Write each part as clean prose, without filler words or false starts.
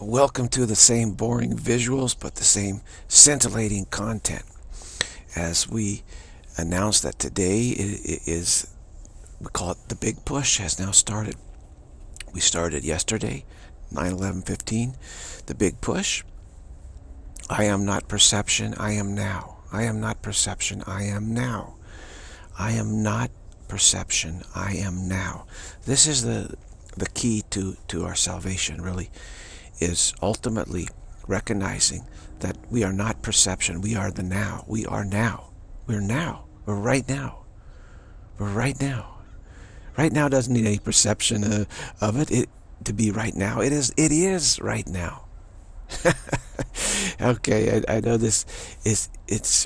welcome to the same boring visuals, but the same scintillating content. As we announced that today is, we call it the big push, has now started. We started yesterday, 9/11/15, the big push. I am not perception, I am now. I am not perception, I am now. I am not perception, I am now. This is the key to our salvation, really, is ultimately recognizing that we are not perception, we are the now. We are now. We're now. We're right now. We're right now. Right now doesn't need any perception of it to be right now. It is right now. Okay, I know this is, it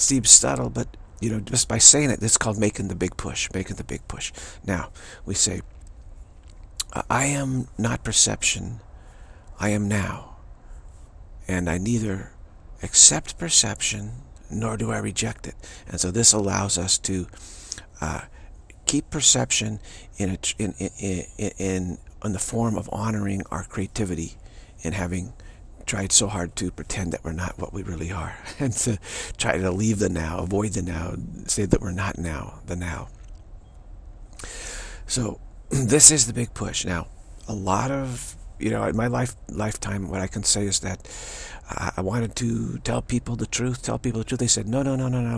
seems subtle, but you know, just by saying it, it's called making the big push, making the big push. Now, we say, I am not perception, I am now. And I neither accept perception, nor do I reject it. And so this allows us to keep perception in the form of honoring our creativity and having tried so hard to pretend that we're not what we really are, and to try to leave the now, avoid the now, say that we're not now, the now. So this is the big push. Now, a lot of, you know, in my lifetime, what I can say is that I wanted to tell people the truth, They said, no,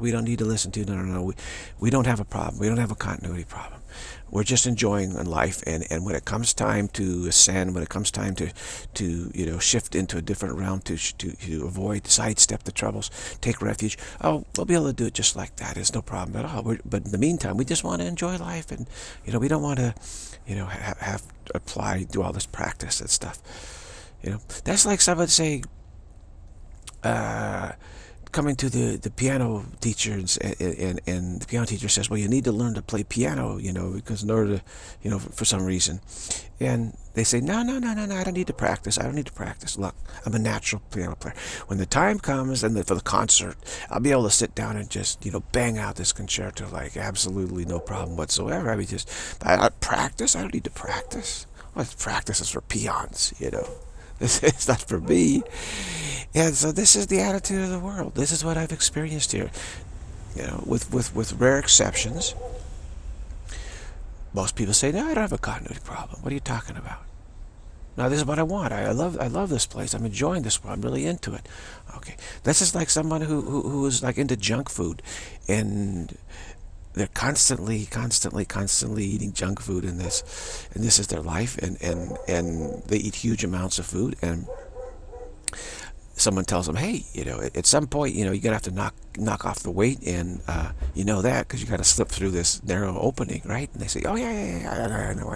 we don't need to listen to you, no, we don't have a problem, we don't have a continuity problem. We're just enjoying life, and when it comes time to ascend, when it comes time to you know, shift into a different realm, to avoid, sidestep the troubles, take refuge, oh, we'll be able to do it just like that. It's no problem at all. But in the meantime, we just want to enjoy life, and you know, we don't want to, you know, have apply, do all this practice and stuff. You know, that's like someone saying, coming to the piano teachers, and the piano teacher says, well, you need to learn to play piano, you know, because in order to, you know, for some reason. And they say, no, I don't need to practice. Look, I'm a natural piano player. When the time comes and for the concert, I'll be able to sit down and just, you know, bang out this concerto like absolutely no problem whatsoever. I mean, just, I practice? I don't need to practice. Well, practice is for peons, you know. It's not for me. And so this is the attitude of the world. This is what I've experienced here. You know, with rare exceptions, most people say, no, I don't have a continuity problem. What are you talking about? Now, this is what I want. I love this place. I'm enjoying this world. I'm really into it. Okay. This is like someone who is like into junk food, and they're constantly eating junk food, and this is their life, and they eat huge amounts of food, and someone tells them, hey, you know, at some point, you know, you're gonna have to knock off the weight, and you know that, because you got to slip through this narrow opening, right? And they say, oh yeah, I know.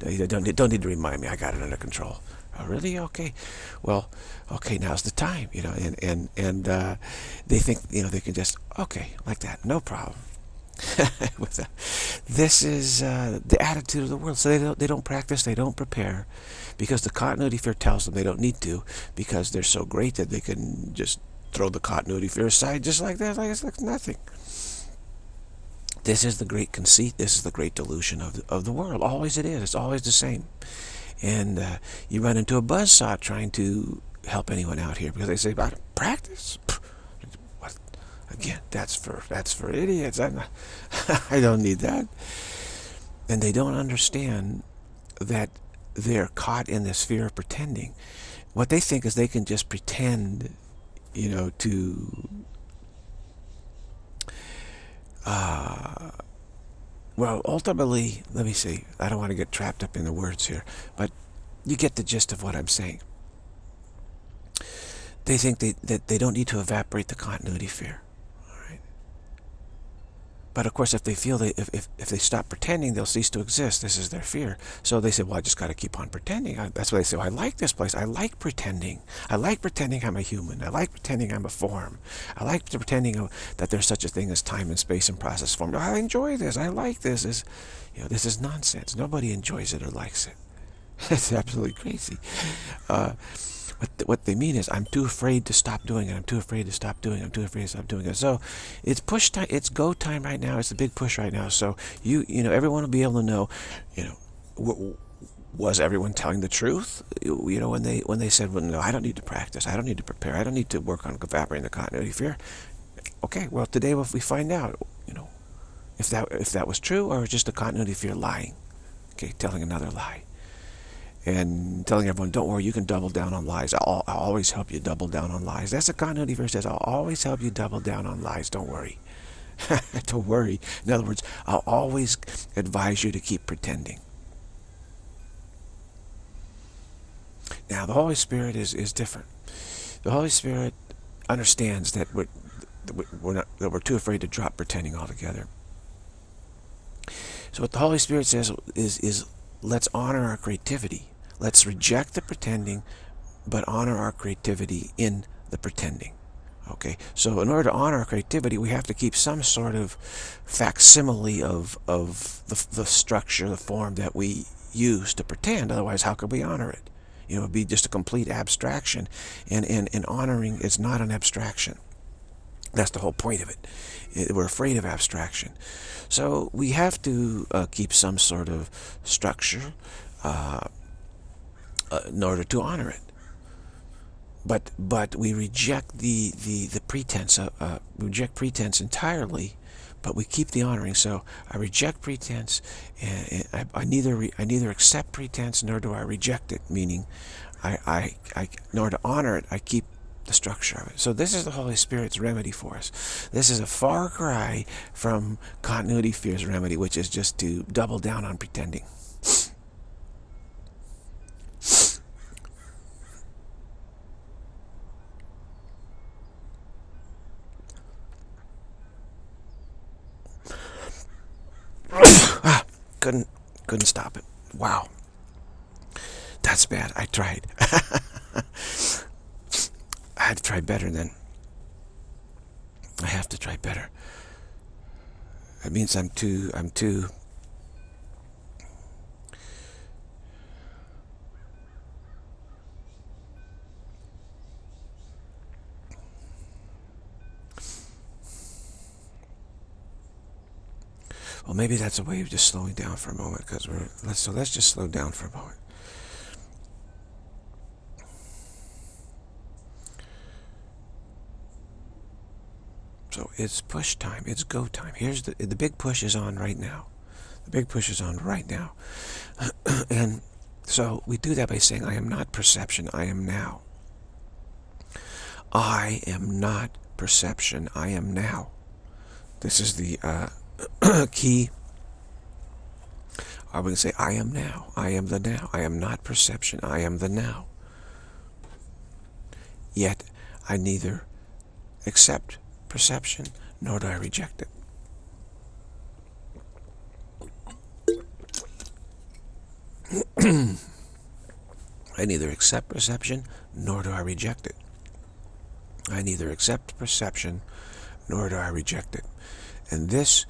No, you don't need to remind me. I got it under control. Oh, really? Okay. Well, okay, now's the time, you know, and they think, you know, they can just, okay, like that, no problem. This is the attitude of the world. So they don't practice, they don't prepare, because the continuity fear tells them they don't need to, because they're so great that they can just throw the continuity fear aside just like that, like it's like nothing. This is the great conceit. This is the great delusion of the world. Always it is. It's always the same. And you run into a buzzsaw trying to help anyone out here, because they say, "About practice." Again, that's for idiots. I don't need that. And they don't understand that they're caught in this fear of pretending. What they think is they can just pretend, you know, to well, ultimately, let me see, I don't want to get trapped up in the words here, but you get the gist of what I'm saying. They think that they don't need to evaporate the continuity fear. But of course, if they feel that if they stop pretending, they'll cease to exist. This is their fear. So they say, well, I just got to keep on pretending. That's why they say, well, I like this place. I like pretending. I like pretending I'm a human. I like pretending I'm a form. I like pretending that there's such a thing as time and space and process form. I enjoy this. I like this. You know, this is nonsense. Nobody enjoys it or likes it. It's absolutely crazy. What they mean is, I'm too afraid to stop doing it. I'm too afraid to stop doing it. So it's push time. It's go time right now. It's the big push right now. So you know, everyone will be able to know, you know, was everyone telling the truth? You know, when they said, well, no, I don't need to practice, I don't need to prepare, I don't need to work on evaporating the continuity of fear. Okay, well, today if we find out, you know, if that was true or just the continuity of fear lying, okay, telling another lie. And telling everyone, don't worry, you can double down on lies. I'll always help you double down on lies. That's a continuity verse that says, I'll always help you double down on lies. Don't worry. Don't worry. In other words, I'll always advise you to keep pretending. Now, the Holy Spirit is different. The Holy Spirit understands that we're too afraid to drop pretending altogether. So what the Holy Spirit says is let's honor our creativity. Let's reject the pretending, but honor our creativity in the pretending. Okay, so in order to honor our creativity, we have to keep some sort of facsimile of the structure, the form that we use to pretend. Otherwise, how could we honor it? You know, it would be just a complete abstraction. And honoring is not an abstraction. That's the whole point of it. We're afraid of abstraction. So we have to keep some sort of structure in order to honor it. But we reject the pretense. We reject pretense entirely, but we keep the honoring. So I reject pretense, and I neither accept pretense nor do I reject it. Meaning, I in order to honor it, I keep the structure of it. So this is the Holy Spirit's remedy for us. This is a far cry from continuity fear's remedy, which is just to double down on pretending. Ah, couldn't stop it. Wow. That's bad. I tried. I have to try better then. I have to try better. That means well, maybe that's a way of just slowing down for a moment, because let's just slow down for a moment. So it's push time, it's go time. Here's the big push is on right now. The big push is on right now. And so we do that by saying, I am not perception, I am now. I am not perception, I am now. This is the key. I would say, I am now, I am the now. I am not perception, I am the now. Yet I neither accept perception, nor do I reject it. I neither accept perception, nor do I reject it. I neither accept perception, nor do I reject it. And this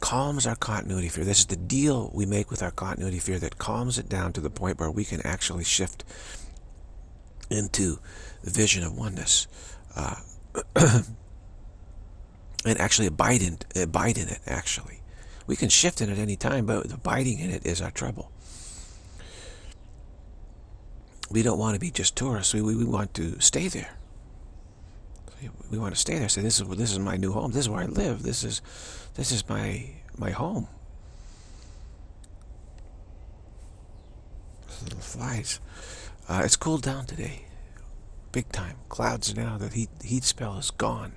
calms our continuity fear. This is the deal we make with our continuity fear that calms it down to the point where we can actually shift into the vision of oneness. And actually abide in it, actually. We can shift in it any time, but abiding in it is our trouble. We don't want to be just tourists. We want to stay there. We want to stay there. Say, this is my new home. This is where I live. This is my home. Those little flies. It's cooled down today. Big time. Clouds now. The heat spell is gone.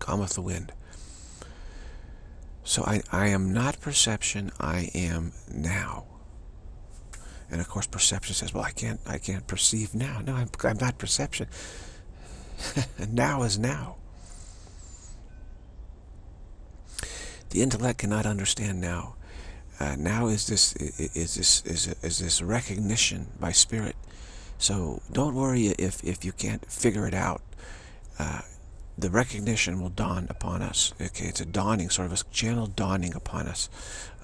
Calmeth the wind. So I am not perception, I am now. And of course perception says, well, I can't perceive now. No, I'm not perception. Now is now. The intellect cannot understand now. Now is this recognition by spirit. So don't worry if you can't figure it out. The recognition will dawn upon us. Okay, it's a dawning, sort of a channel dawning upon us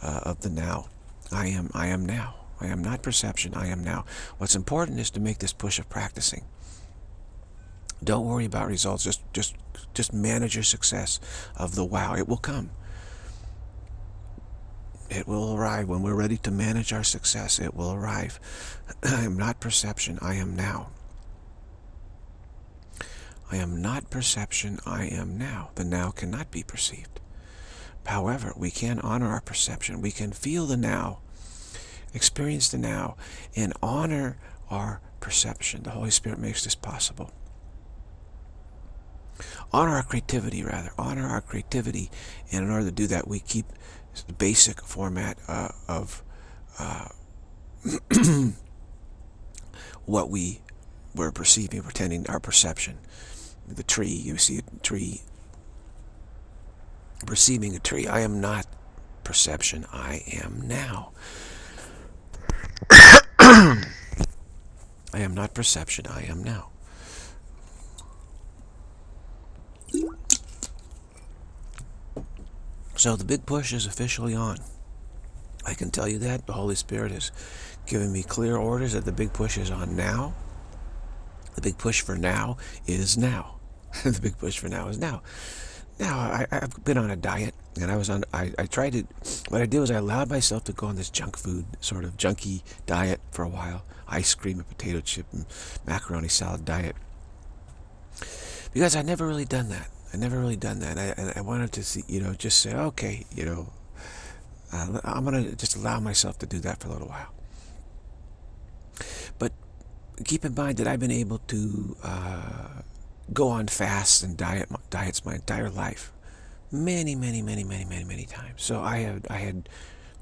of the now. I am now. I am not perception, I am now. What's important is to make this push of practicing. Don't worry about results. Just manage your success of the wow. It will come. It will arrive. When we're ready to manage our success, it will arrive. I am not perception. I am now. I am not perception. I am now. The now cannot be perceived. However, we can honor our perception. We can feel the now, experience the now, and honor our perception. The Holy Spirit makes this possible. Honor our creativity, rather. Honor our creativity. And in order to do that, we keep the basic format of what we were perceiving, pretending our perception. The tree, you see a tree, perceiving a tree. I am not perception. I am now. I am not perception. I am now. So the big push is officially on. I can tell you that. The Holy Spirit has given me clear orders that the big push is on now. The big push for now is now. The big push for now is now. Now, I've been on a diet, and what I did was I allowed myself to go on this junk food, sort of junky diet for a while. Ice cream and potato chip and macaroni salad diet. Because I'd never really done that. I've never really done that. I wanted to see, just say, okay, I'm going to just allow myself to do that for a little while. But keep in mind that I've been able to go on fasts and diets my entire life, many, many, many, many, many, many times. So I had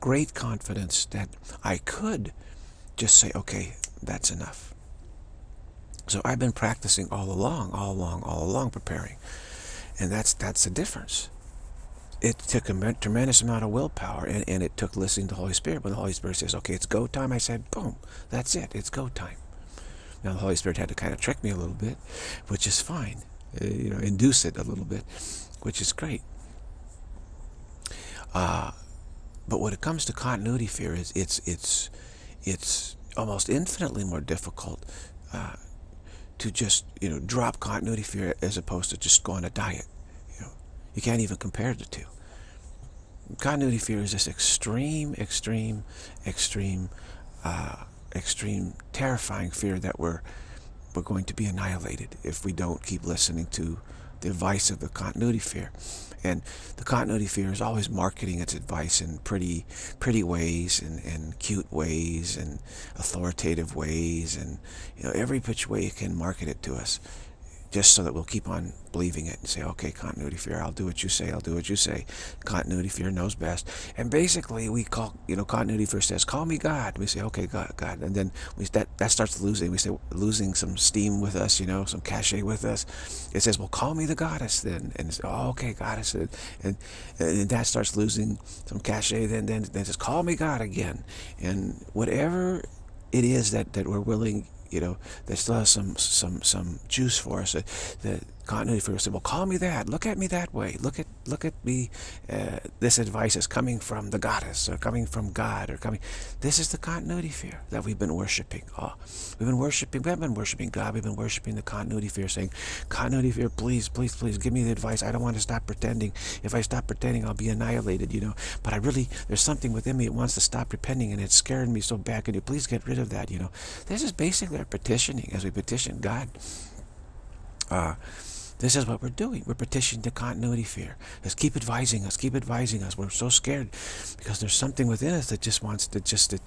great confidence that I could just say, okay, that's enough. So I've been practicing all along, preparing. And that's the difference. It took a tremendous amount of willpower, and it took listening to the Holy Spirit. When the Holy Spirit says, okay, it's go time, I said, boom, that's it, it's go time. Now, the Holy Spirit had to kind of trick me a little bit, which is fine, induce it a little bit, which is great. But when it comes to continuity fear, it's almost infinitely more difficult to just, drop continuity fear as opposed to just go on a diet. You can't even compare the two. Continuity fear is this extreme terrifying fear that we're going to be annihilated if we don't keep listening to the advice of the continuity fear. And the continuity fear is always marketing its advice in pretty ways and cute ways and authoritative ways and every which way it can market it to us, just so that we'll keep on believing it and say, okay, continuity fear, I'll do what you say, I'll do what you say. Continuity fear knows best. And basically we call, continuity fear says, call me God. We say, okay, God. And then that starts losing. We say, losing some steam with us, some cachet with us. It says, well, call me the goddess then. And it's, oh, okay, goddess. And that starts losing some cachet. Then it says, call me God again. And whatever it is that we're willing, that still has some juice for us. The continuity fear will say, well, call me that. Look at me that way. Look at me. This advice is coming from the goddess, or coming from God, or coming. This is the continuity fear that we've been worshiping. Oh, we haven't been worshiping God. We've been worshiping the continuity fear, saying, continuity fear, please, please, please, give me the advice. I don't want to stop pretending. If I stop pretending, I'll be annihilated, But there's something within me that wants to stop pretending, and it's scaring me so bad. Can you please get rid of that, This is basically our petitioning as we petition God. This is what we're doing. We're petitioning the continuity fear. Just keep advising us. Keep advising us. We're so scared because there's something within us that just wants to it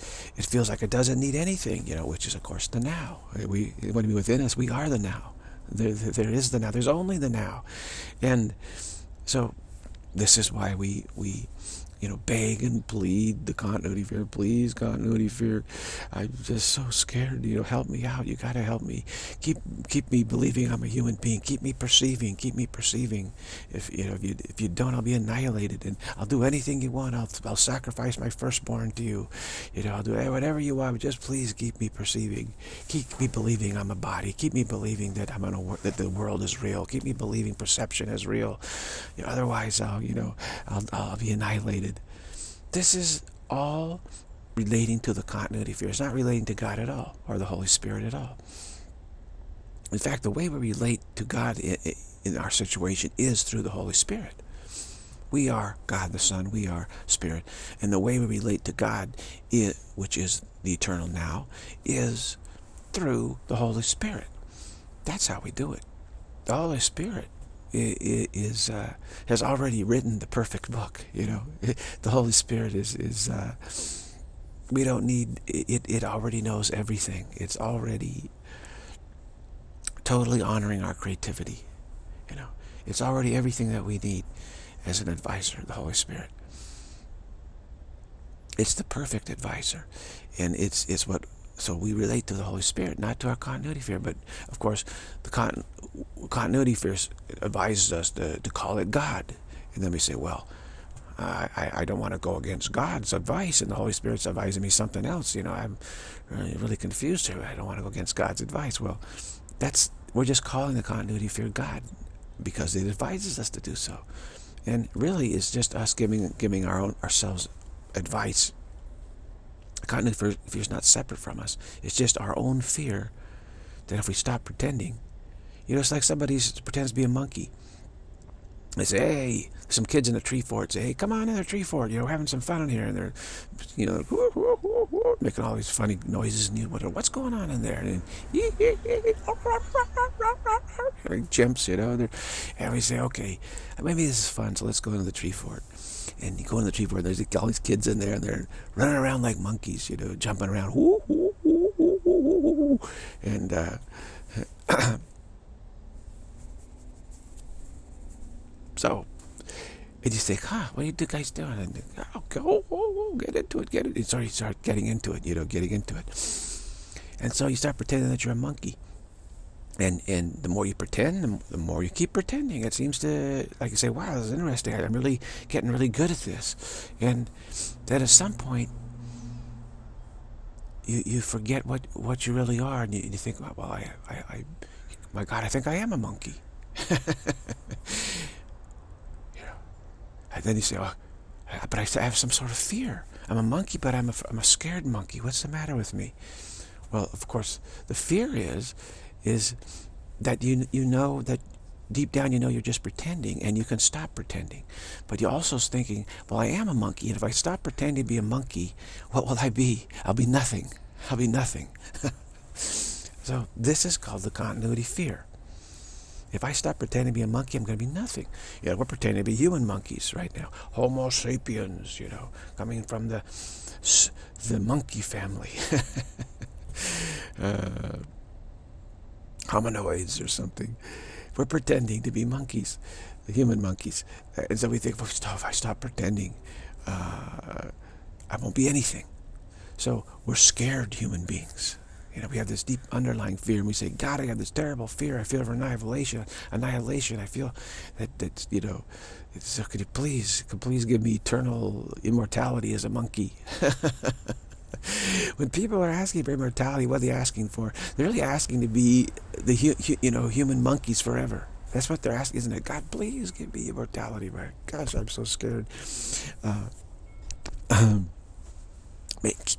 feels like it doesn't need anything, which is, of course, the now. When we within us, we are the now. There is the now. There's only the now. And so this is why we beg and plead the continuity fear. Please, continuity fear, I'm just so scared. Help me out. You got to help me. Keep me believing I'm a human being. Keep me perceiving. Keep me perceiving. If you don't, I'll be annihilated. And I'll do anything you want. I'll sacrifice my firstborn to you. I'll do whatever you want. But just please keep me perceiving. Keep me believing I'm a body. Keep me believing that that the world is real. Keep me believing perception is real. Otherwise, I'll be annihilated. This is all relating to the continuity fear. It's not relating to God at all, or the Holy Spirit at all. In fact, the way we relate to God in our situation is through the Holy Spirit. We are God the Son. We are Spirit. And the way we relate to God, which is the eternal now, is through the Holy Spirit. That's how we do it. The Holy Spirit has already written the perfect book. You know, the Holy Spirit is we don't need it. It already knows everything. It's already totally honoring our creativity. You know, it's already everything that we need as an advisor, the Holy Spirit. It's the perfect advisor, and it's what. So we relate to the Holy Spirit, not to our continuity fear. But, of course, the continuity fear advises us to call it God. And then we say, well, I don't want to go against God's advice, and the Holy Spirit's advising me something else. You know, I'm really confused here. I don't want to go against God's advice. Well, we're just calling the continuity fear God because it advises us to do so. And really, it's just us giving ourselves advice. Continuity fear is not separate from us. It's just our own fear that if we stop pretending, you know, it's like somebody pretends to be a monkey. They say, hey, some kids in a tree fort say, hey, come on in the tree fort, you know, we're having some fun in here. And they're, you know, whoa, whoa, whoa, whoa, making all these funny noises. And you wonder, what's going on in there? And then, chimps, you know. And we say, okay, maybe this is fun, so let's go into the tree fort. And you go in the tree fort, and there's all these kids in there, and they're running around like monkeys, you know, jumping around. Woo, woo, woo, woo, woo, woo. And so, and you think, huh, what are you guys doing? And oh, go, oh, get into it, get it. And so you start getting into it, you know, getting into it. And so you start pretending that you're a monkey. And the more you pretend, the more you keep pretending. It seems to, like you say, wow, this is interesting. I'm really getting really good at this. And then at some point, you forget what you really are. And you think, well, my God, I think I am a monkey. You know? And then you say, oh, but I have some sort of fear. I'm a monkey, but I'm a scared monkey. What's the matter with me? Well, of course, the fear is that you know that deep down you know you're just pretending, and you can stop pretending. But you're also thinking, well, I am a monkey, and if I stop pretending to be a monkey, what will I be? I'll be nothing. I'll be nothing. So this is called the continuity fear. If I stop pretending to be a monkey, I'm going to be nothing. You know, we're pretending to be human monkeys right now. Homo sapiens, you know, coming from the monkey family. Hominoids or something. We're pretending to be monkeys, the human monkeys. And so we think, well, if I stop pretending, I won't be anything. So we're scared human beings. You know, we have this deep underlying fear, and we say, God, I have this terrible fear. I feel for annihilation. I feel that you know, so could you please give me eternal immortality as a monkey? When people are asking for immortality, what are they asking for? They're really asking to be human monkeys forever. That's what they're asking, isn't it? God, please give me immortality, man. Gosh, I'm so scared.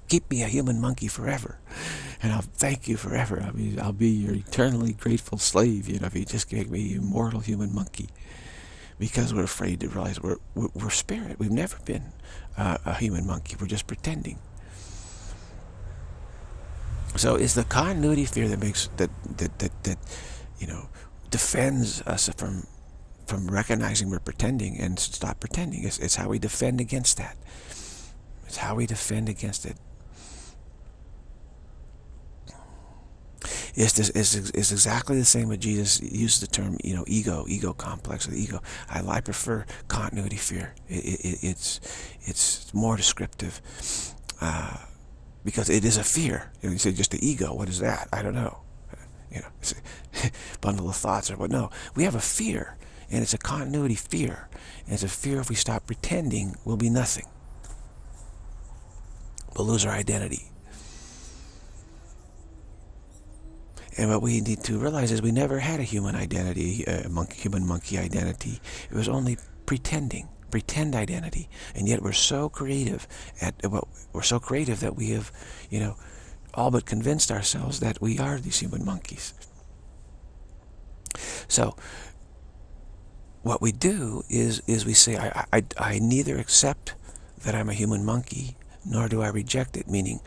Keep me a human monkey forever, and I'll thank you forever. I mean, I'll be your eternally grateful slave, you know, if you just make me an immortal human monkey. Because we're afraid to realize we're spirit. We've never been a human monkey. We're just pretending. So it's the continuity fear that makes that you know, defends us from recognizing we're pretending and stop pretending. It's how we defend against that. It's how we defend against it. It's exactly the same with Jesus. He used the term, you know, ego complex, or the ego. I prefer continuity fear. It's more descriptive. Because it is a fear. You know, you say just the ego. What is that? I don't know. You know, it's a bundle of thoughts or what? No, we have a fear, and it's a continuity fear. And it's a fear if we stop pretending, we'll be nothing. We'll lose our identity. And what we need to realize is we never had a human identity, human monkey identity. It was only pretending. Pretend identity, and yet we're so creative that we have, you know, all but convinced ourselves that we are these human monkeys. So what we do is we say, I neither accept that I'm a human monkey, nor do I reject it, meaning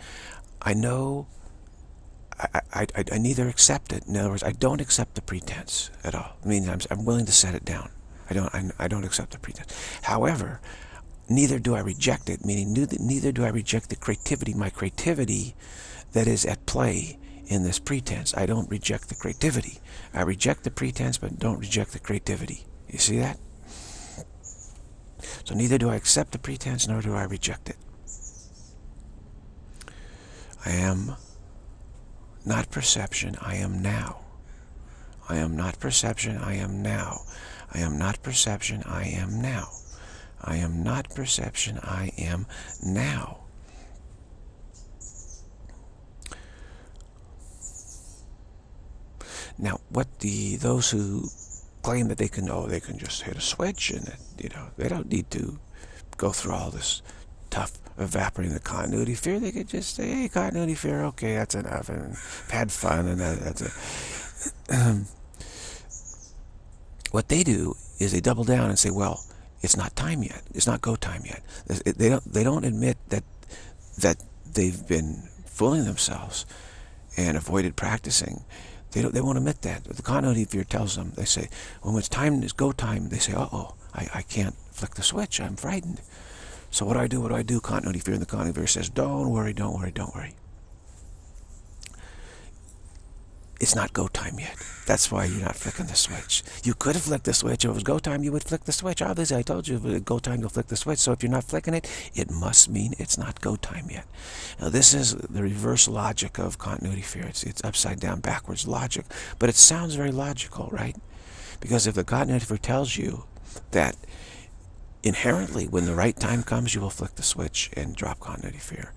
I know, I neither accept it. In other words, I don't accept the pretense at all. I mean, I'm willing to set it down. I don't accept the pretense. However, neither do I reject it, meaning neither do I reject the creativity, my creativity that is at play in this pretense. I don't reject the creativity. I reject the pretense, but don't reject the creativity. You see that? So neither do I accept the pretense, nor do I reject it. I am not perception, I am now. I am not perception, I am now. I am not perception, I am now. I am not perception, I am now. Now, what those who claim that they can just hit a switch and that, they don't need to go through all this tough evaporating the continuity fear. They could just say, "Hey, continuity fear, okay, that's enough, and had fun, and that's it." What they do is they double down and say, "Well, it's not time yet. It's not go time yet." They don't admit that they've been fooling themselves and avoided practicing. They won't admit that. The continuity fear tells them, they say, when it's time, it's go time, they say, uh-oh, I can't flick the switch, I'm frightened. So what do I do? What do I do? Continuity fear, and the continuity fear says, don't worry, don't worry, don't worry. It's not go time yet. That's why you're not flicking the switch. You could have flicked the switch. If it was go time, you would flick the switch. Obviously, I told you, if it was go time, you'll flick the switch. So if you're not flicking it, it must mean it's not go time yet. Now, this is the reverse logic of continuity fear. It's upside down, backwards logic. But it sounds very logical, right? Because if the continuity fear tells you that inherently, when the right time comes, you will flick the switch and drop continuity fear,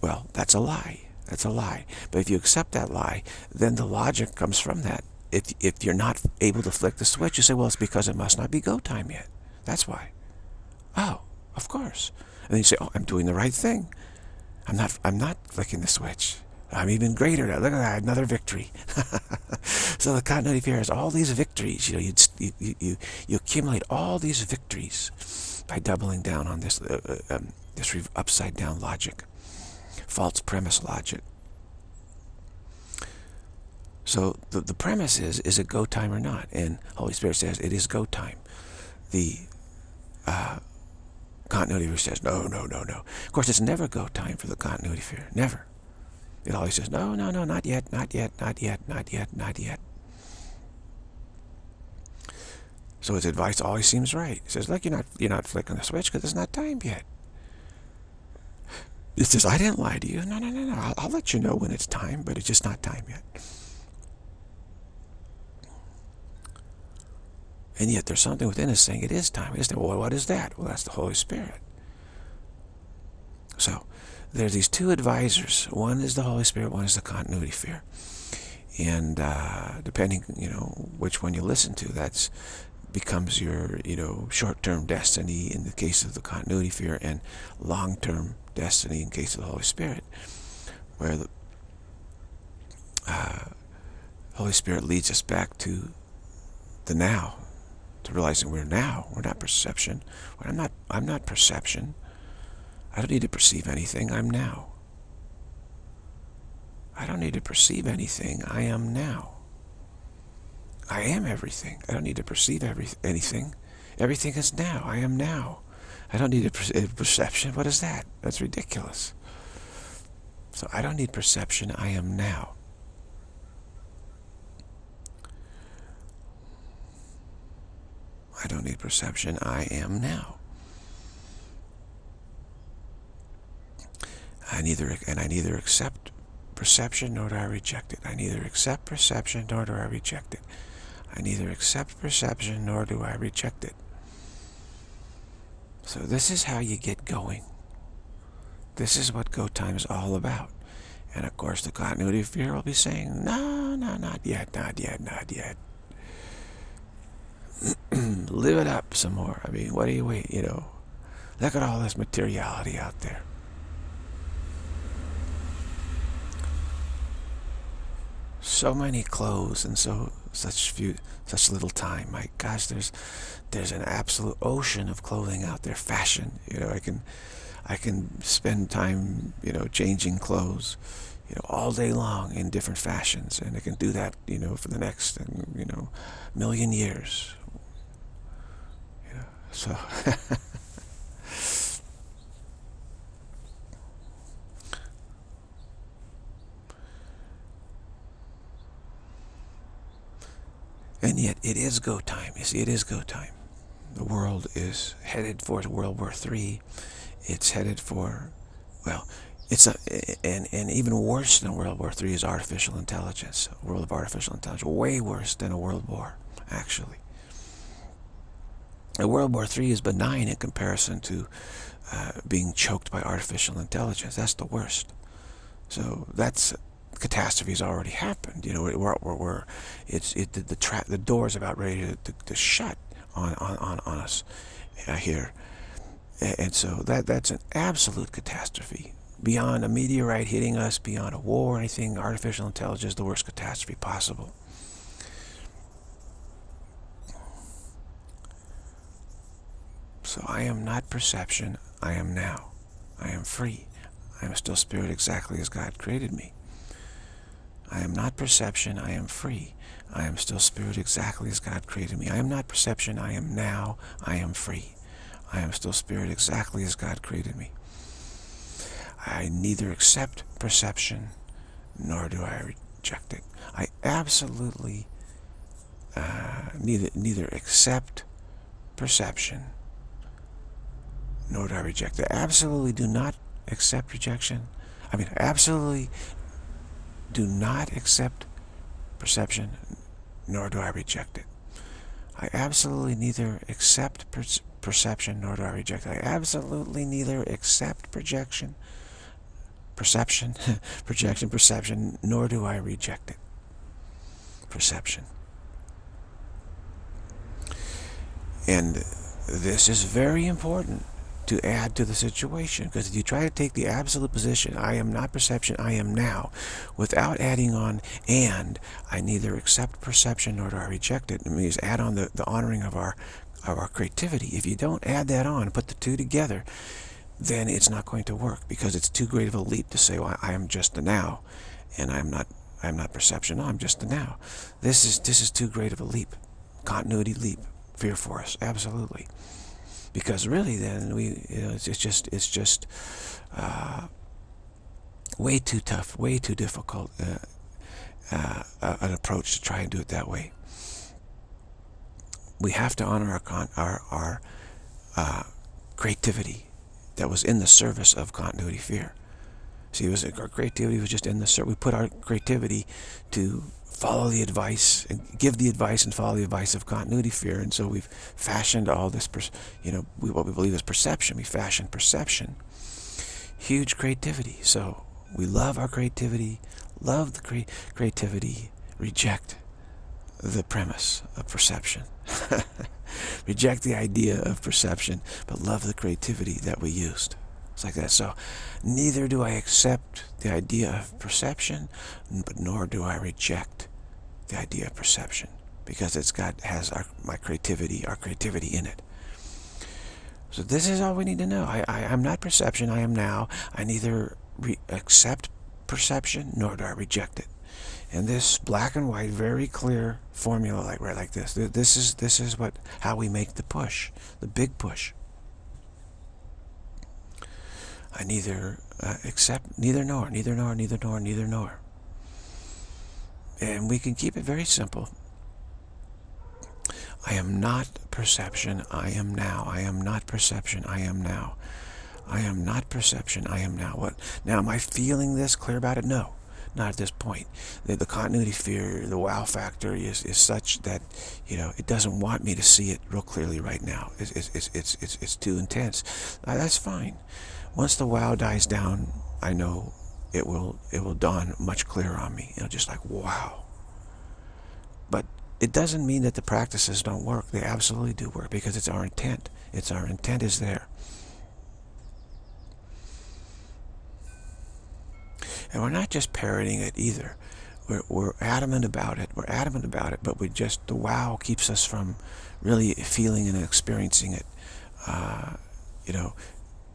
well, that's a lie. That's a lie. But if you accept that lie, then the logic comes from that. If you're not able to flick the switch, you say, well, it's because it must not be go time yet. That's why. Oh, of course. And then you say, oh, I'm doing the right thing. I'm not flicking the switch. I'm even greater now. Look at that, another victory. So the continuity fear has all these victories. You accumulate all these victories by doubling down on this this upside down logic. False premise logic. So the premise is it go time or not? And Holy Spirit says it is go time. The continuity fear says no, no, no, no. Of course, it's never go time for the continuity fear. Never. It always says no, no, no, not yet, not yet, not yet, not yet, not yet. So his advice always seems right. It says, look, you're not flicking the switch because it's not time yet. It says, I didn't lie to you. No, no, no, no. I'll let you know when it's time, but it's just not time yet. And yet there's something within us saying it is time. It is time. Well, what is that? Well, that's the Holy Spirit. So there's these two advisors. One is the Holy Spirit. One is the continuity fear. And depending, which one you listen to, that's becomes your, short-term destiny in the case of the continuity fear and long-term destiny in case of the Holy Spirit, where the Holy Spirit leads us back to the now, to realizing we're now. We're not perception. I'm not perception. I don't need to perceive anything. I'm now. I don't need to perceive anything. I am now. I am everything. I don't need to perceive anything. Everything is now. I am now. I don't need a perception. What is that? That's ridiculous. So I don't need perception. I am now. I don't need perception. I am now. I neither accept perception nor do I reject it. I neither accept perception nor do I reject it. I neither accept perception nor do I reject it. So this is how you get going. This is what go time is all about. And of course the continuity fear will be saying, no, no, not yet, not yet, not yet. Live it up some more. I mean, what do you wait, Look at all this materiality out there. So many clothes and so such little time. My gosh, there's an absolute ocean of clothing out there, fashion. You know, I can spend time, you know, changing clothes, you know, all day long in different fashions, and I can do that, you know, for the next, you know, million years. You know, so. And yet, it is go time. You see, it is go time. The world is headed for World War III. It's headed for, well, it's and even worse than World War III is artificial intelligence. A world of artificial intelligence, way worse than a world war, actually. And World War III is benign in comparison to being choked by artificial intelligence. That's the worst. So that's. Catastrophe's already happened. You know, the door's about ready to shut on us here, and so that's an absolute catastrophe beyond a meteorite hitting us, beyond a war or anything. Artificial intelligence, the worst catastrophe possible. So I am not perception. I am now. I am free. I am still spirit, exactly as God created me. I am not perception, I am free. I am still spirit, exactly as God created me. I am not perception, I am now, I am free. I am still spirit, exactly as God created me. I neither accept perception, nor do I reject it. I absolutely neither accept perception, nor do I reject it. I absolutely do not accept rejection. I mean, absolutely do not accept perception, nor do I reject it. I absolutely neither accept perception, nor do I reject it. I absolutely neither accept perception, nor do I reject it. Perception. And this is very important to add to the situation, because if you try to take the absolute position, I am not perception, I am now, without adding on, and I neither accept perception nor do I reject it, it means add on the honoring of our creativity. If you don't add that on, put the two together, then it's not going to work, because it's too great of a leap to say, well, I am just the now, and I'm not perception, no, I'm just the now. This is too great of a leap, continuity leap, fear for us, absolutely. Because really, then we, you know, it's just way too tough, way too difficult an approach to try and do it that way. We have to honor our creativity that was in the service of continuity fear. See, it was our creativity was just in the service. We put our creativity to follow the advice and give the advice and follow the advice of continuity fear, and so we've fashioned all this, you know, what we believe is perception. We fashioned perception, huge creativity. So we love our creativity, love the creativity, reject the premise of perception, reject the idea of perception, but love the creativity that we used. It's like that. So neither do I accept the idea of perception, but nor do I reject the idea of perception, because it's got has our creativity in it. So this is all we need to know. I'm not perception, I am now. I neither accept perception nor do I reject it. And this black and white, very clear formula, like right like this. This is how we make the push, the big push. I neither accept, neither nor, neither nor, neither nor, neither nor. And we can keep it very simple. I am not perception, I am now. I am not perception, I am now. I am not perception, I am now. What? Now, am I feeling this clear about it? No, not at this point. The continuity fear, the wow factor is such that, you know, it doesn't want me to see it real clearly right now. It's too intense. That's fine. Once the wow dies down, I know it will dawn much clearer on me. You know, just like, wow. But it doesn't mean that the practices don't work. They absolutely do work, because it's our intent. It's our intent is there. And we're not just parroting it either. We're adamant about it. We're adamant about it, but we just, the wow keeps us from really feeling and experiencing it, you know,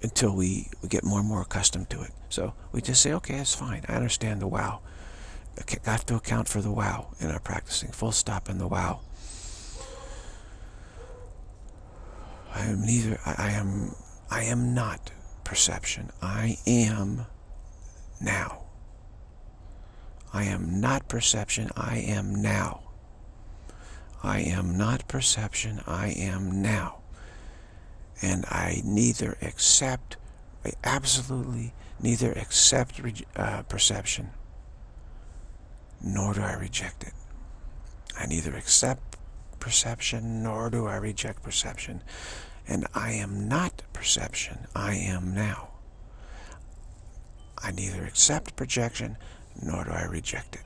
until we get more and more accustomed to it. So we just say, okay, it's fine. I understand the wow. I have to account for the wow in our practicing. Full stop in the wow. I am not perception. I am now. I am not perception, I am now. I am not perception, I am now. And I neither accept, I absolutely neither accept perception, nor do I reject it. I neither accept perception, nor do I reject perception. And I am not perception, I am now. I neither accept projection, nor do I reject it.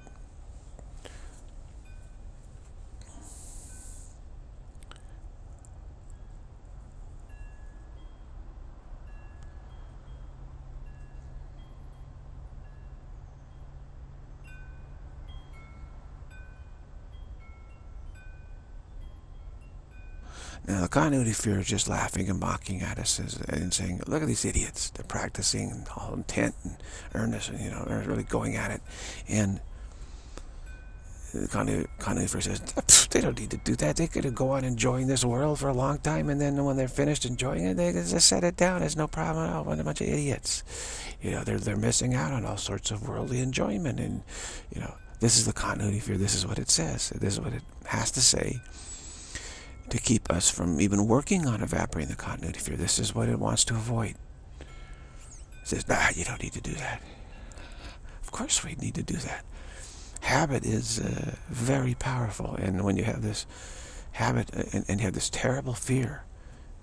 Now the continuity fear is just laughing and mocking at us and saying, look at these idiots, they're practicing and all intent and earnest and, you know, they're really going at it. And the continuity fear says, they don't need to do that. They could go on enjoying this world for a long time, and then when they're finished enjoying it, they just set it down. It's no problem at all. What a bunch of idiots. You know, they're missing out on all sorts of worldly enjoyment. And, you know, this is the continuity fear. This is what it says. This is what it has to say to keep us from even working on evaporating the continuity fear. This is what it wants to avoid. It says, nah, you don't need to do that. Of course we need to do that. Habit is very powerful, and when you have this habit and you have this terrible fear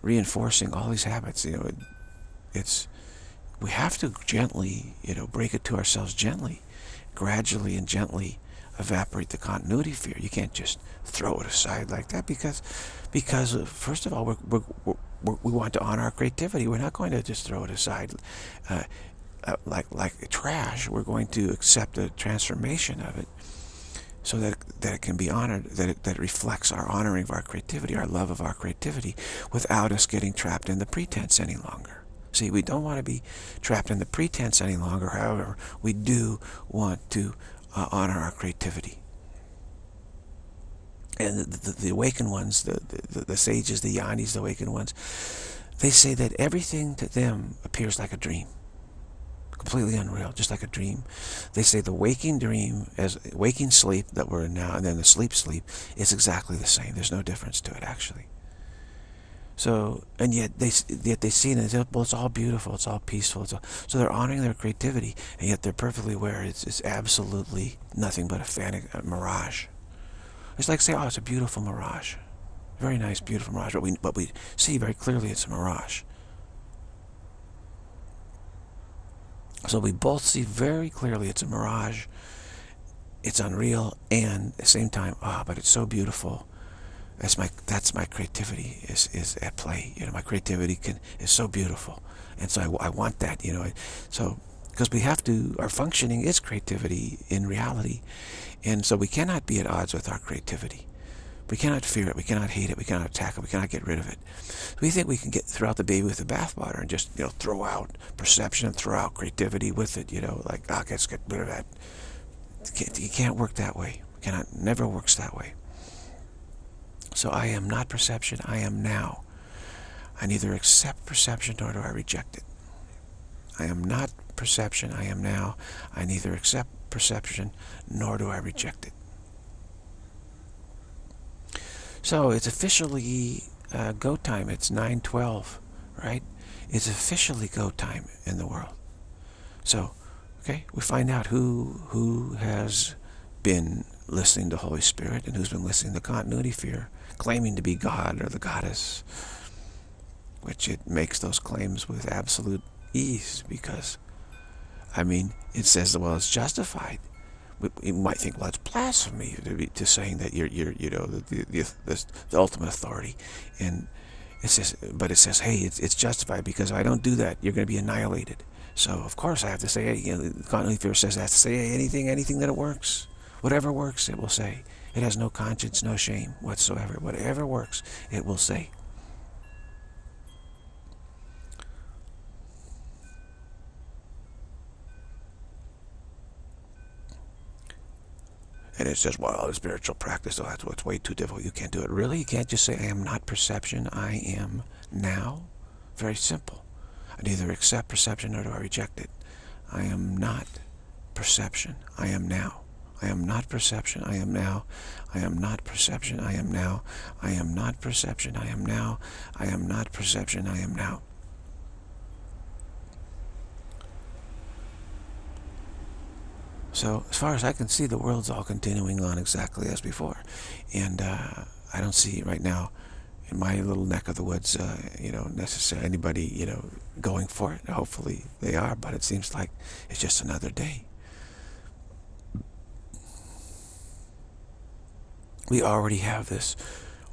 reinforcing all these habits, you know, we have to gently, you know, break it to ourselves gently, gradually and gently. Evaporate the continuity fear. You can't just throw it aside like that, because first of all, we want to honor our creativity. We're not going to just throw it aside like trash. We're going to accept the transformation of it, so that it can be honored, that it reflects our honoring of our creativity, our love of our creativity, without us getting trapped in the pretense any longer. See, we don't want to be trapped in the pretense any longer. However, we do want to honor our creativity. And the awakened ones, the sages, the yanis, the awakened ones, they say that everything to them appears like a dream, completely unreal, just like a dream. They say the waking dream, as waking sleep that we're in now, and then the sleep is exactly the same. There's no difference to it, actually. So, and yet they see it and say, well, it's all beautiful, it's all peaceful. So they're honoring their creativity, and yet they're perfectly aware it's absolutely nothing but a mirage. It's like, say, oh, it's a beautiful mirage. Very nice, beautiful mirage, but we see very clearly it's a mirage. So we both see very clearly it's a mirage, it's unreal, and at the same time, ah, oh, but it's so beautiful. That's my creativity is at play. You know, my creativity is so beautiful, and so I want that. You know, so because we have to, our functioning is creativity in reality, and so we cannot be at odds with our creativity. We cannot fear it. We cannot hate it. We cannot attack it. We cannot get rid of it. We think we can get throw out the baby with the bathwater and just, you know, throw out perception and throw out creativity with it. You know, like, ah, let's get rid of that. You can't work that way. Never works that way. So I am not perception, I am now. I neither accept perception nor do I reject it. I am not perception, I am now. I neither accept perception nor do I reject it. So it's officially go time. It's 9:12, right? It's officially go time in the world. So, okay, we find out who has been listening to Holy Spirit and who's been listening to continuity fear, claiming to be God or the goddess, which it makes those claims with absolute ease, because, I mean, it says, well, it's justified. You might think, well, it's blasphemy to saying that you're you know, the ultimate authority, and it says, but it says, hey, it's justified, because if I don't do that, you're going to be annihilated. So of course I have to say, you know, the continuity fear says I have to say anything that it works. Whatever works, it will say. It has no conscience, no shame whatsoever. Whatever works, it will say. And it says, well, it's spiritual practice, oh, that's what's way too difficult. You can't do it. Really? You can't just say, I am not perception, I am now? Very simple. I neither accept perception nor do I reject it. I am not perception, I am now. I am not perception, I am now. I am not perception, I am now. I am not perception, I am now. I am not perception, I am now. So, as far as I can see, the world's all continuing on exactly as before. And I don't see right now, in my little neck of the woods, you know, necessarily anybody, you know, going for it. Hopefully they are, but it seems like it's just another day. We already have this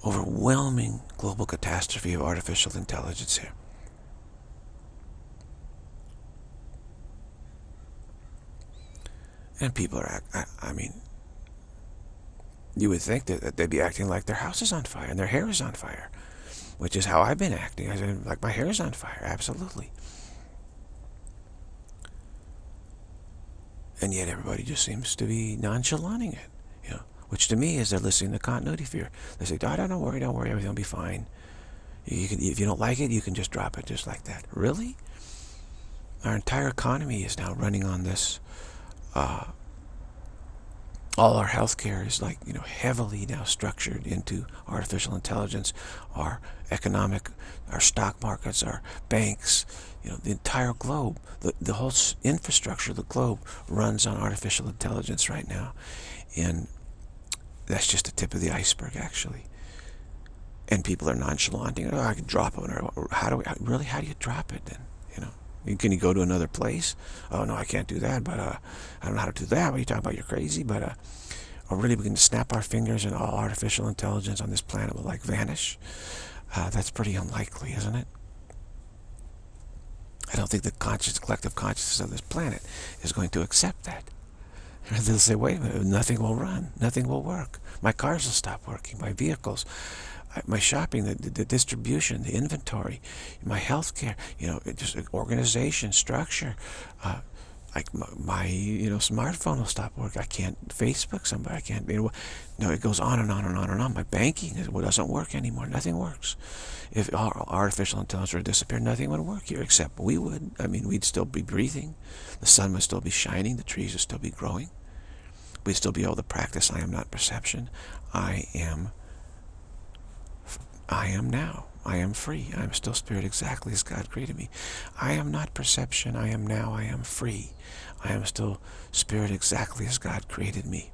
overwhelming global catastrophe of artificial intelligence here. And people are, I mean, you would think that they'd be acting like their house is on fire and their hair is on fire, which is how I've been acting. I said, like, my hair is on fire, absolutely. And yet everybody just seems to be nonchalanting it, you know, which to me is they're listening to continuity fear. They say, oh, don't worry, everything will be fine. You can, if you don't like it, you can just drop it just like that. Really? Our entire economy is now running on this. All our healthcare is, like, you know, heavily now structured into artificial intelligence. Our economic, our stock markets, our banks, you know, the entire globe, the whole infrastructure of the globe runs on artificial intelligence right now, and that's just the tip of the iceberg, actually. And people are nonchalanting. Oh, I can drop it. Or how do you drop it then? You know. Can you go to another place? Oh, no, I can't do that, but I don't know how to do that. What are you talking about? You're crazy. But or really, we can snap our fingers and all artificial intelligence on this planet will, like, vanish. That's pretty unlikely, isn't it? I don't think the collective consciousness of this planet is going to accept that. They'll say, wait a minute, nothing will run. Nothing will work. My cars will stop working. My vehicles, my shopping, the distribution, the inventory, my healthcare, you know, just organization, structure. Like my, you know, smartphone will stop working. I can't Facebook somebody. I can't, you know, no, it goes on and on and on and on. My banking doesn't work anymore. Nothing works. If artificial intelligence were to disappear, nothing would work here, except we would. I mean, we'd still be breathing. The sun would still be shining. The trees would still be growing. We'd still be able to practice I am not perception. I am now. I am free. I am still spirit exactly as God created me. I am not perception. I am now. I am free. I am still spirit exactly as God created me.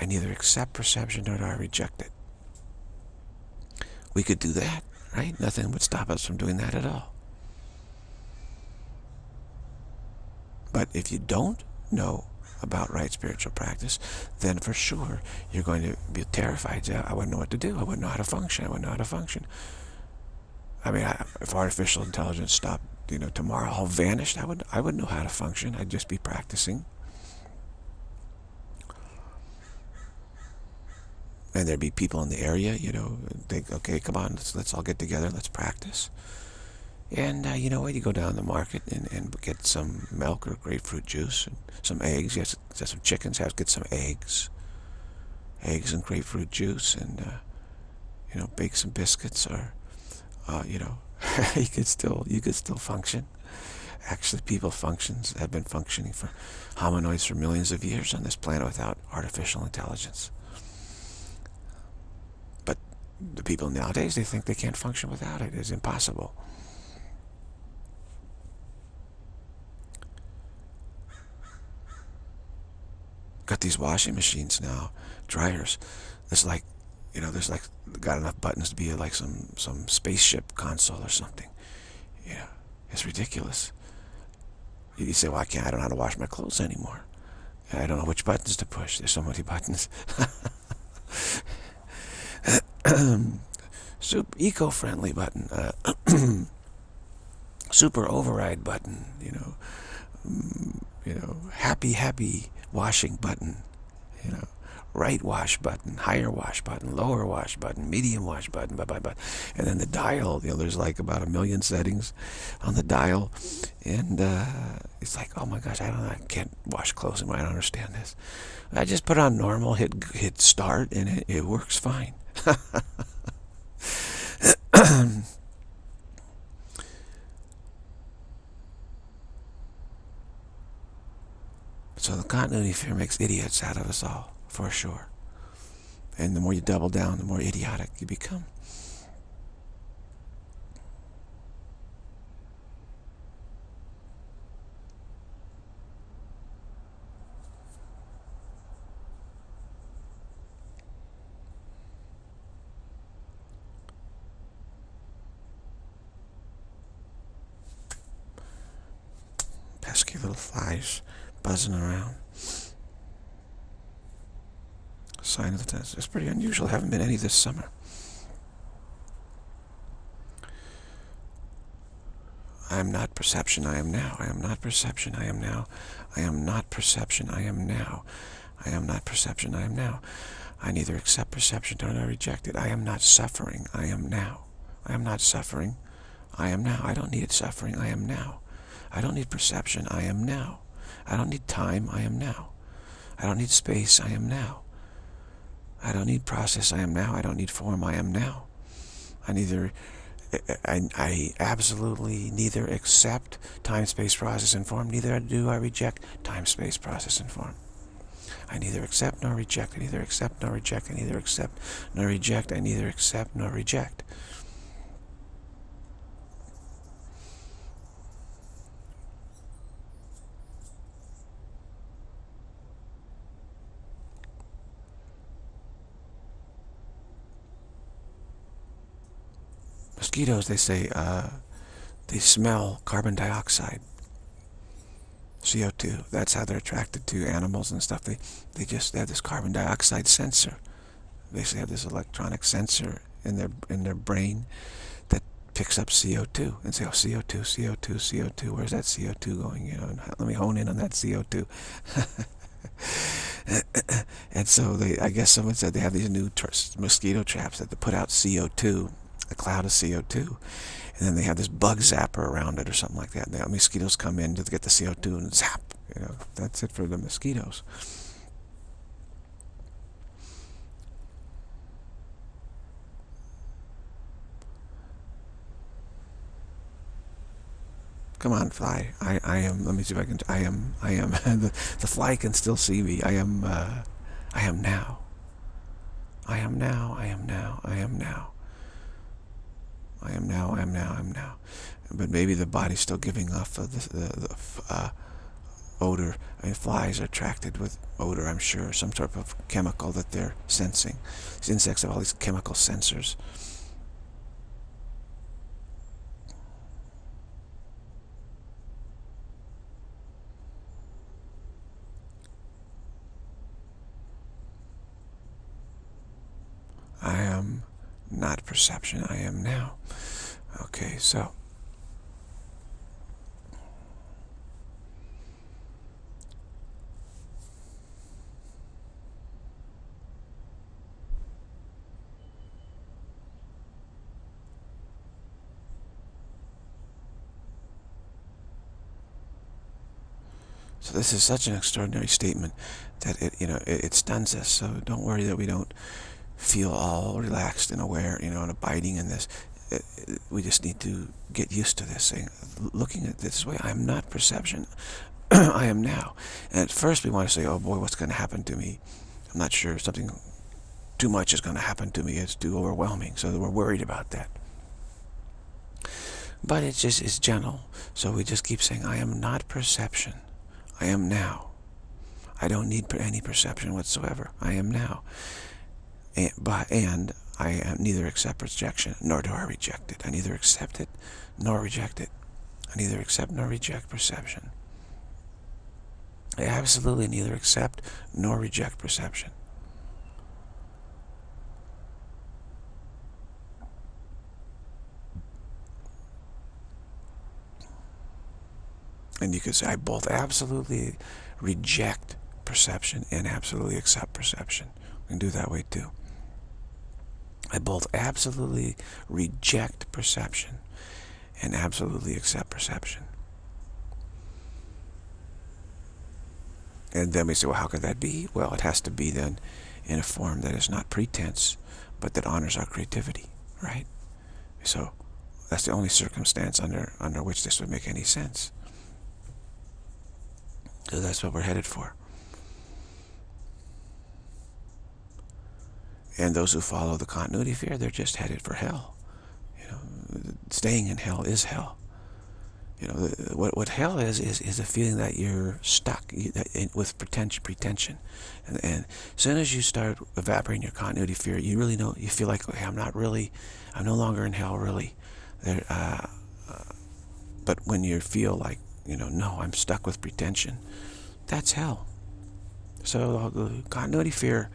I neither accept perception nor do I reject it. We could do that, right? Nothing would stop us from doing that at all. But if you don't know about right spiritual practice, then for sure you're going to be terrified. I wouldn't know what to do. I wouldn't know how to function. I wouldn't know how to function. I mean, if artificial intelligence stopped, you know, tomorrow, all vanished, I wouldn't know how to function. I'd just be practicing, and there'd be people in the area, you know, think, okay, come on, let's all get together, let's practice. And you know what, you go down the market and get some milk or grapefruit juice and some eggs. You have to have some chickens, get some eggs. Eggs and grapefruit juice, and, you know, bake some biscuits, or, you know, you could still function. Actually, people have been functioning for hominoids for millions of years on this planet without artificial intelligence. But the people nowadays, they think they can't function without it. It's impossible. Got these washing machines now, dryers. There's, like, you know, there's, like, got enough buttons to be like some spaceship console or something. You know, it's ridiculous. You say, well, I don't know how to wash my clothes anymore. I don't know which buttons to push. There's so many buttons. Super eco-friendly button. Super override button. You know, happy washing button. you know, right wash button, higher wash button, lower wash button, medium wash button, and then the dial, you know, there's like about 1 million settings on the dial, and it's like, oh my gosh, I can't wash clothes anymore, I don't understand this. I just put on normal, hit start, and it works fine. So the continuity fear makes idiots out of us all, for sure. And the more you double down, the more idiotic you become. Pesky little flies buzzing around. Sign of the times. It's pretty unusual. Haven't been any this summer. I am not perception. I am now. I am not perception. I am now. I am not perception. I am now. I am not perception. I am now. I neither accept perception nor do I reject it. I am not suffering. I am now. I am not suffering. I am now. I don't need suffering. I am now. I don't need perception. I am now. I don't need time. I am now. I don't need space. I am now. I don't need process. I am now. I don't need form. I am now. I absolutely neither accept time, space, process, and form. Neither do I reject time, space, process, and form. I neither accept nor reject. I neither accept nor reject. I neither accept nor reject. I neither accept nor reject. Mosquitoes, they say, they smell carbon dioxide, CO2. That's how they're attracted to animals and stuff. They just have this carbon dioxide sensor. They basically have this electronic sensor in their brain that picks up CO2 and say, oh, CO2, CO2, CO2. Where's that CO2 going? You know, and let me hone in on that CO2. And so I guess someone said they have these new mosquito traps that they put out CO2. A cloud of CO2, and then they have this bug zapper around it or something like that, and the mosquitoes come in to get the CO2 and zap, you know. That's it for the mosquitoes. Come on, fly. I am, let me see if I can, I am the fly can still see me. I am now. I am now. I am now. I am now. I am now, I am now, I am now. But maybe the body's still giving off the odor. I mean, flies are attracted with odor, I'm sure, some sort of chemical that they're sensing. These insects have all these chemical sensors. I am not perception. I am now. Okay, so this is such an extraordinary statement that it stuns us. So don't worry that we don't feel all relaxed and aware, you know, and abiding in this. We just need to get used to this thing, looking at this way. I am not perception. I am now. And at first we want to say, oh boy, what's going to happen to me? I'm not sure. Something too much is going to happen to me. It's too overwhelming. So we're worried about that. But it's gentle. So we just keep saying, I am not perception. I am now. I don't need any perception whatsoever. I am now. And I neither accept rejection, nor do I reject it. I neither accept it, nor reject it. I neither accept nor reject perception. I absolutely neither accept nor reject perception. And you could say, I both absolutely reject perception and absolutely accept perception. We can do that way too. I both absolutely reject perception and absolutely accept perception. And then we say, well, how could that be? Well, it has to be then in a form that is not pretense, but that honors our creativity, right? So that's the only circumstance under which this would make any sense. So that's what we're headed for. And those who follow the continuity fear, they're just headed for hell. You know, staying in hell is hell. You know, what hell is the feeling that you're stuck with pretension. And as soon as you start evaporating your continuity fear, you really know, you feel like, okay, I'm no longer in hell, really. But when you feel like, you know, no, I'm stuck with pretension, that's hell. So the continuity fear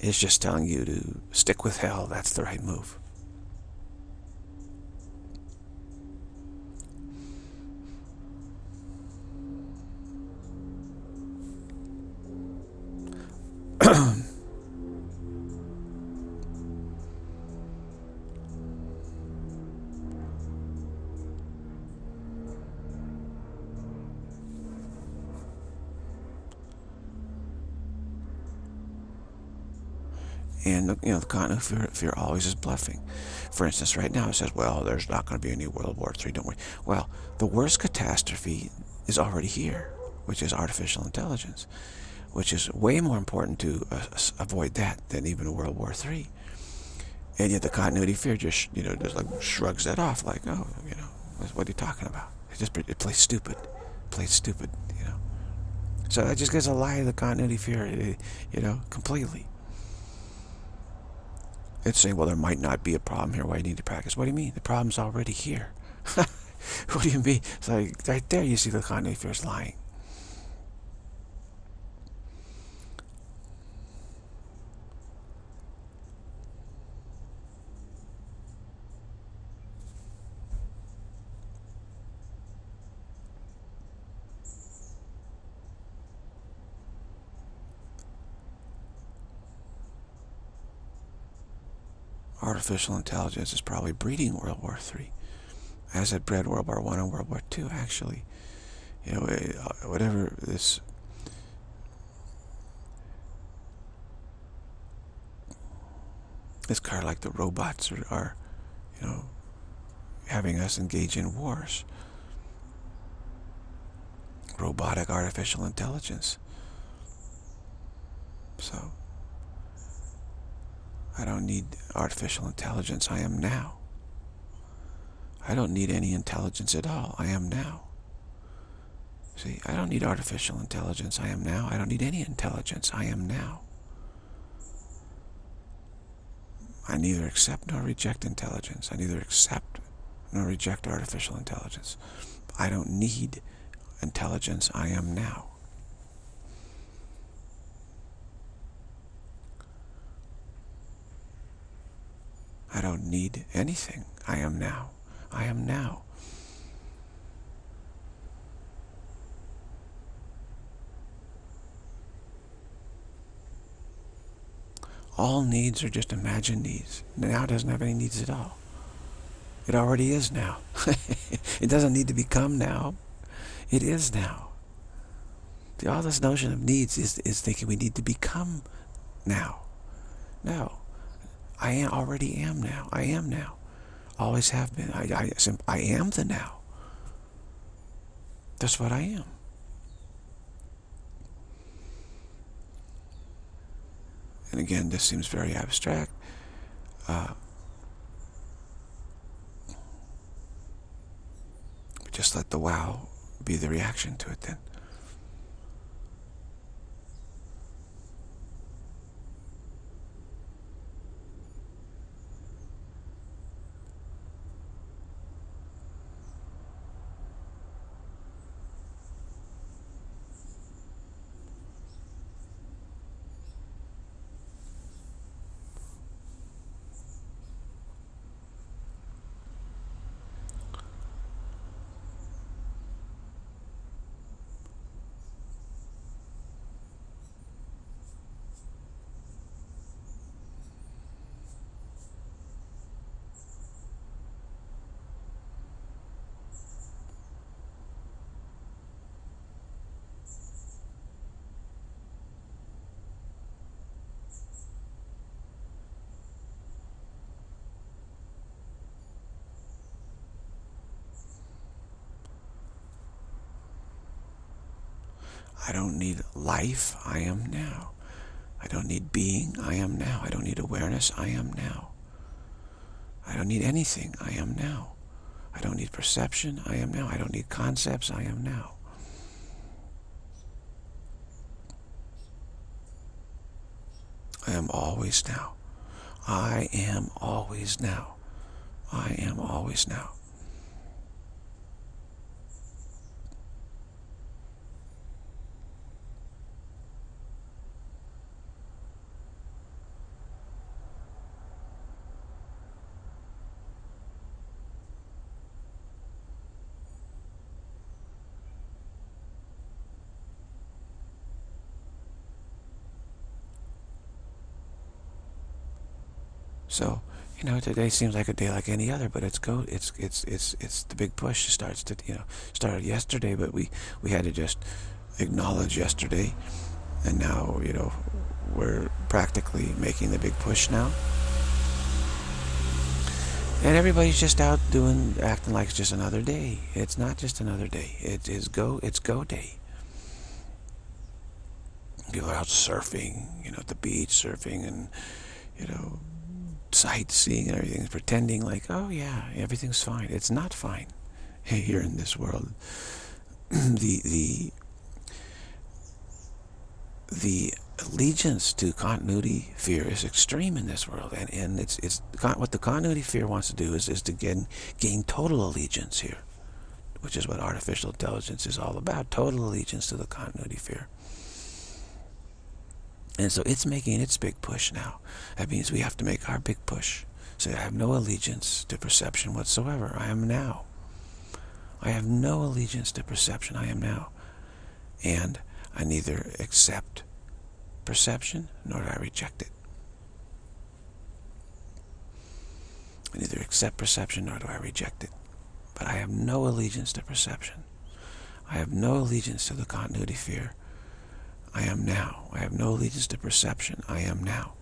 is just telling you to stick with hell. That's the right move. And, you know, the continuity fear always is bluffing. For instance, right now it says, well, there's not going to be any World War III, don't worry. Well, the worst catastrophe is already here, which is artificial intelligence, which is way more important to avoid that than even World War III. And yet the continuity fear just, you know, just like shrugs that off, like, oh, you know, what are you talking about? It plays stupid. It plays stupid, you know. So that just gets a lie of the continuity fear, you know, completely. It's saying, well, there might not be a problem here. Why do you need to practice? What do you mean? The problem's already here. What do you mean? It's like, right there you see the continuity fear is lying. Artificial intelligence is probably breeding World War III, as it bred World War I and World War II. Actually, you know, whatever this, kind of like the robots are, you know, having us engage in wars. Robotic artificial intelligence. So I don't need artificial intelligence. I am now. I don't need any intelligence at all. I am now. See, I don't need artificial intelligence. I am now. I don't need any intelligence. I am now. I neither accept nor reject intelligence. I neither accept nor reject artificial intelligence. I don't need intelligence. I am now. I don't need anything. I am now. I am now. All needs are just imagined needs. Now doesn't have any needs at all. It already is now. It doesn't need to become now. It is now. All this notion of needs is thinking we need to become now. No. I already am now. I am now. Always have been. I am the now. That's what I am. And again, this seems very abstract. Just let the wow be the reaction to it then. I don't need life, I am now. I don't need being, I am now. I don't need awareness, I am now. I don't need anything, I am now. I don't need perception, I am now. I don't need concepts, I am now. I am always now. I am always now. I am always now. So, you know, today seems like a day like any other, but it's the big push starts to, you know, started yesterday, but we had to just acknowledge yesterday, and now, you know, we're practically making the big push now. And everybody's just out doing, acting like it's just another day. It's not just another day. It is go, it's go day. People are out surfing, you know, at the beach, surfing and, you know, sightseeing and everything, pretending like, oh yeah, everything's fine. It's not fine here in this world. The allegiance to continuity fear is extreme in this world, and it's what the continuity fear wants to do is to gain total allegiance here, which is what artificial intelligence is all about. Total allegiance to the continuity fear. And so it's making its big push now. That means we have to make our big push. So I have no allegiance to perception whatsoever. I am now. I have no allegiance to perception. I am now. And I neither accept perception nor do I reject it. I neither accept perception nor do I reject it. But I have no allegiance to perception. I have no allegiance to the continuity fear. I am now. I have no allegiance to perception. I am now.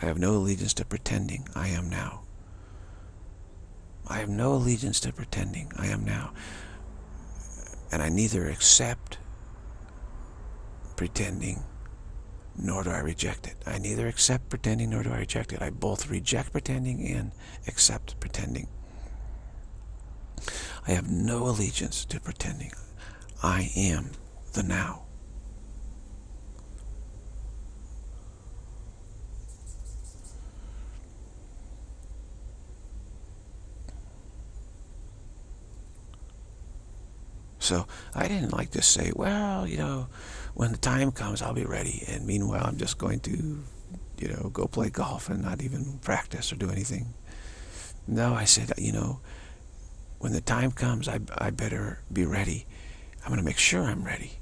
I have no allegiance to pretending. I am now. I have no allegiance to pretending. I am now. And I neither accept pretending nor do I reject it. I neither accept pretending nor do I reject it. I both reject pretending and accept pretending. I have no allegiance to pretending. I am the now. So I didn't like to say, well, you know, when the time comes, I'll be ready. And meanwhile, I'm just going to, you know, go play golf and not even practice or do anything. No, I said, you know, when the time comes, I better be ready. I'm going to make sure I'm ready.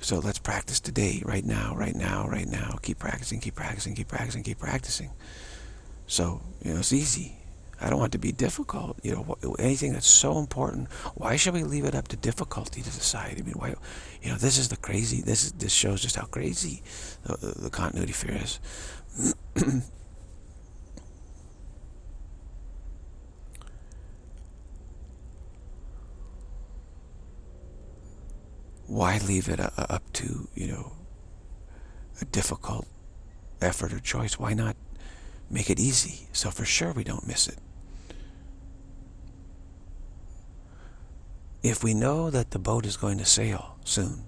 So let's practice today, right now, right now, right now. Keep practicing, keep practicing, keep practicing, keep practicing. So, you know, it's easy. I don't want it to be difficult, you know, anything that's so important. Why should we leave it up to difficulty to decide? I mean, why, you know, this is the crazy, this shows just how crazy the continuity fear is. Why leave it up to, you know, a difficult effort or choice? Why not make it easy so for sure we don't miss it? If we know that the boat is going to sail soon,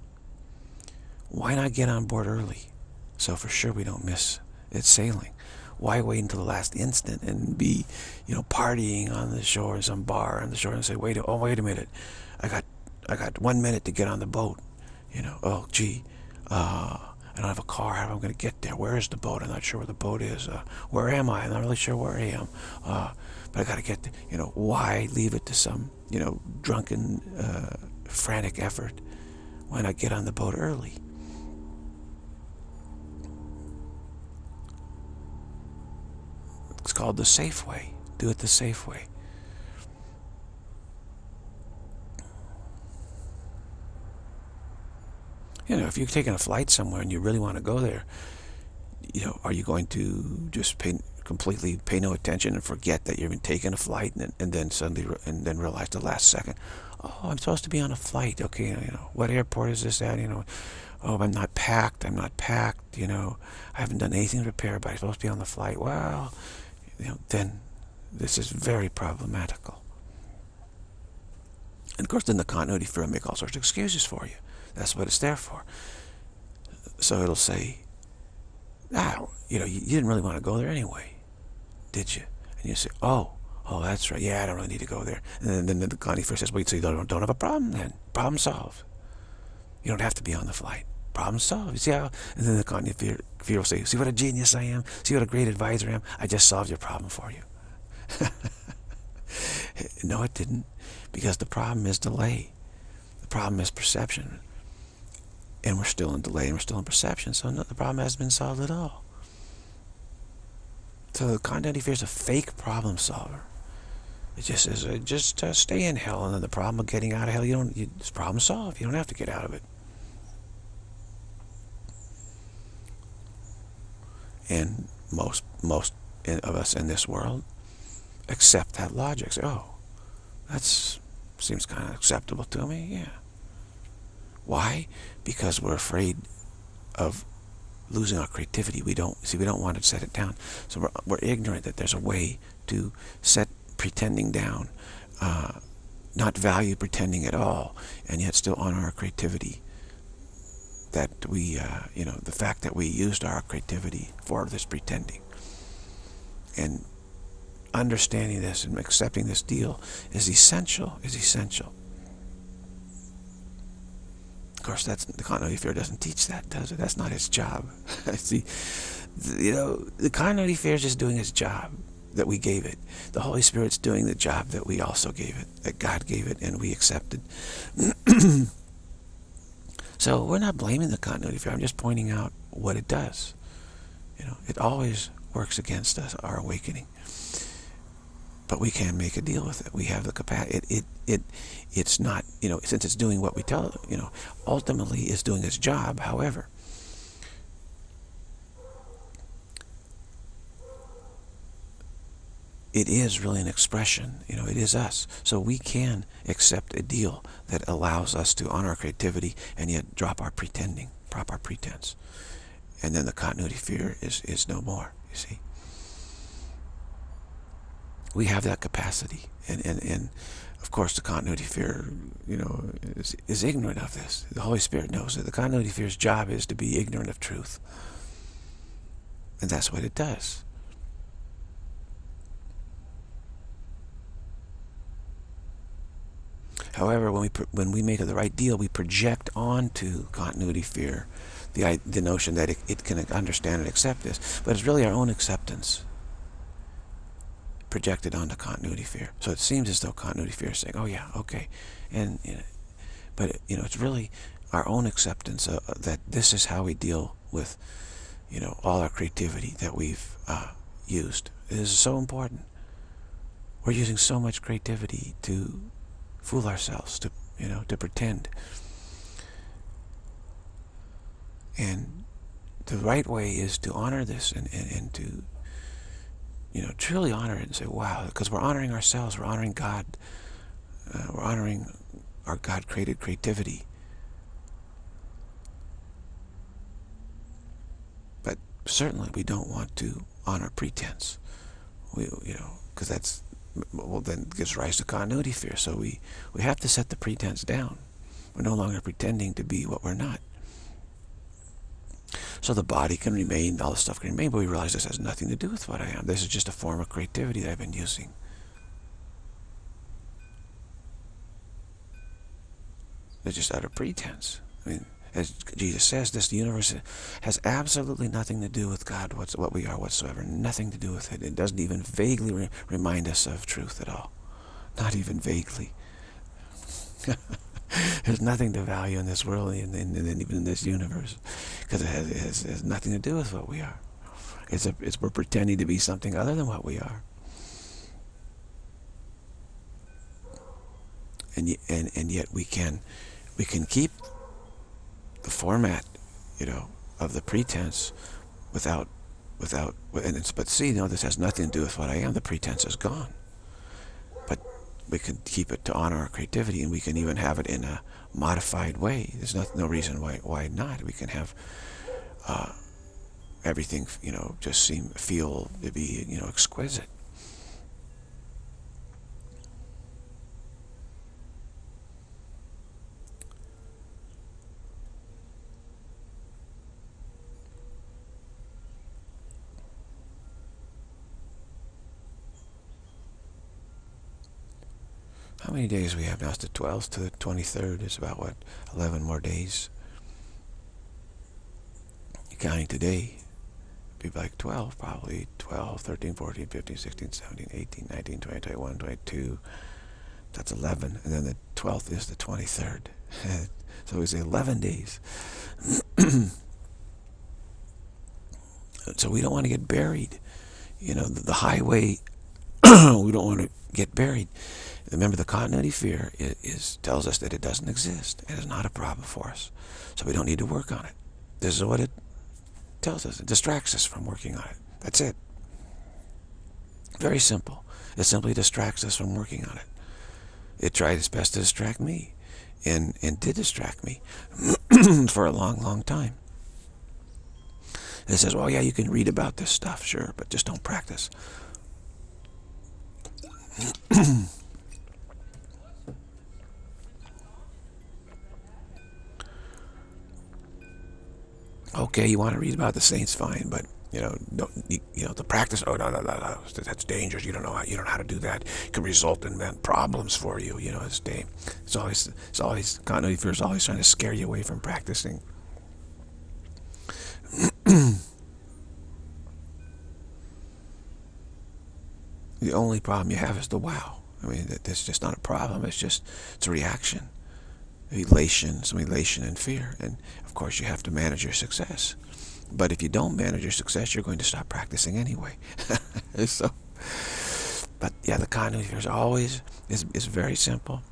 why not get on board early so for sure we don't miss it sailing? Why wait until the last instant and be, you know, partying on the shore, some bar on the shore, and say, wait a minute, I got 1 minute to get on the boat, you know, oh gee, I don't have a car, how am I going to get there? Where is the boat? I'm not sure where the boat is. Where am I? I'm not really sure where I am. But I got to get there. You know, why leave it to some, you know, drunken, frantic effort? Why not get on the boat early? It's called the safe way. Do it the safe way. You know, if you're taking a flight somewhere and you really want to go there, you know, are you going to just completely pay no attention and forget that you've been taking a flight and then suddenly realize the last second, Oh, I'm supposed to be on a flight. Okay, you know, what airport is this at? You know, oh, I'm not packed. I'm not packed. You know, I haven't done anything to prepare, but I'm supposed to be on the flight. Well, you know, then this is very problematical. And of course, then the continuity firm make all sorts of excuses for you. That's what it's there for. So it'll say, ah, you know, you didn't really want to go there anyway, did you? And you say, oh, that's right. Yeah, I don't really need to go there. And then the continuity firm says, wait, so you don't have a problem then. Problem solved. You don't have to be on the flight. Problem solved. See how? And then the continuity firm will say, see what a genius I am. See what a great advisor I am. I just solved your problem for you. No, it didn't, because the problem is delay. The problem is perception. And we're still in delay, and we're still in perception, so no, the problem hasn't been solved at all. So the continuity fear is a fake problem solver. It just says, just stay in hell, and then the problem of getting out of hell, it's problem solved. You don't have to get out of it. And most of us in this world accept that logic. Say, oh, that seems kind of acceptable to me, yeah. Why? Because we're afraid of losing our creativity. We don't want to set it down. So we're ignorant that there's a way to set pretending down, not value pretending at all, and yet still honor our creativity. That we, you know, the fact that we used our creativity for this pretending. And understanding this and accepting this deal is essential, is essential. Of course, the continuity fear doesn't teach that, does it? That's not its job. See, you know, the continuity fear is just doing its job that we gave it. The Holy Spirit's doing the job that we also gave it, that God gave it and we accepted. So we're not blaming the continuity fear. I'm just pointing out what it does. You know, it always works against us, our awakening. But we can make a deal with it. We have the capacity. It's not, you know, since it's doing what we tell it, you know, ultimately it's doing its job. However, it is really an expression. You know, it is us. So we can accept a deal that allows us to honor our creativity and yet drop our pretending, drop our pretense. And then the continuity fear is no more, you see. We have that capacity, and of course the continuity fear, you know, is ignorant of this. The Holy Spirit knows that the continuity fear's job is to be ignorant of truth, and that's what it does. However, when we made the right deal, we project onto continuity fear the notion that it can understand and accept this, but it's really our own acceptance projected onto continuity fear. So it seems as though continuity fear is saying, oh yeah, okay. And, you know, but, you know, it's really our own acceptance that this is how we deal with, you know, all our creativity that we've used. This is so important. We're using so much creativity to fool ourselves, to, you know, to pretend. And the right way is to honor this and to, you know, truly honor it and say, wow, because we're honoring ourselves, we're honoring God, we're honoring our God-created creativity. But certainly we don't want to honor pretense. We, you know, because that's, well, then gives rise to continuity fear. So we have to set the pretense down. We're no longer pretending to be what we're not. So the body can remain, all the stuff can remain, but we realize this has nothing to do with what I am. This is just a form of creativity that I've been using. They're just out of pretense. I mean, as Jesus says, this universe has absolutely nothing to do with God, what we are whatsoever. Nothing to do with it. It doesn't even vaguely remind us of truth at all. Not even vaguely. There's nothing to value in this world and even in this universe, because it has nothing to do with what we are. We're pretending to be something other than what we are. And yet we can keep the format, you know, of the pretense without. But see, you know, this has nothing to do with what I am. The pretense is gone. But we can keep it to honor our creativity, and we can even have it in a modified way. There's no reason why not. We can have everything, you know, just feel to be, you know, exquisite. How many days we have now? It's the 12th to the 23rd. It's about, what, 11 more days. You're counting today. It'd be like 12, probably. 12, 13, 14, 15, 16, 17, 18, 19, 20, 21, 22. That's 11. And then the 12th is the 23rd. So we say 11 days. So we don't want to get buried. You know, the highway, we don't want to get buried. Remember, the continuity fear tells us that it doesn't exist. It is not a problem for us. So we don't need to work on it. This is what it tells us. It distracts us from working on it. That's it. Very simple. It simply distracts us from working on it. It tried its best to distract me, and did distract me for a long, long time. It says, well, yeah, you can read about this stuff, sure, but just don't practice. Okay, you want to read about the saints, fine, but you know, the practice. Oh, no, that's dangerous. You don't know how to do that. It can result in problems for you. You know, it's always continuity fear is always trying to scare you away from practicing. The only problem you have is the wow. I mean, that's just not a problem. It's a reaction. Elation, some elation and fear, and of course you have to manage your success. But if you don't manage your success, you're going to stop practicing anyway. So, but yeah, the continuity fear is very simple.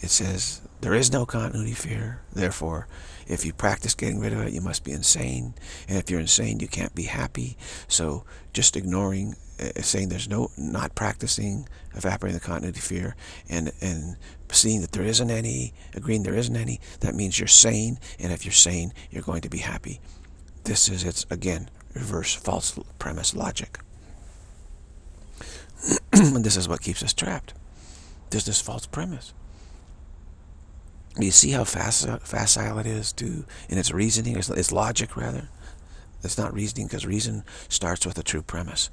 It says there is no continuity fear. Therefore, if you practice getting rid of it, you must be insane, and if you're insane, you can't be happy. So, just ignoring, saying there's no, not practicing, evaporating the continuity fear, and seeing that there isn't any, agreeing there isn't any, that means you're sane, and if you're sane, you're going to be happy. This is its, again, reverse false premise logic. And this is what keeps us trapped. There's this false premise. You see how facile it is to, in its reasoning, its logic rather. It's not reasoning, because reason starts with a true premise,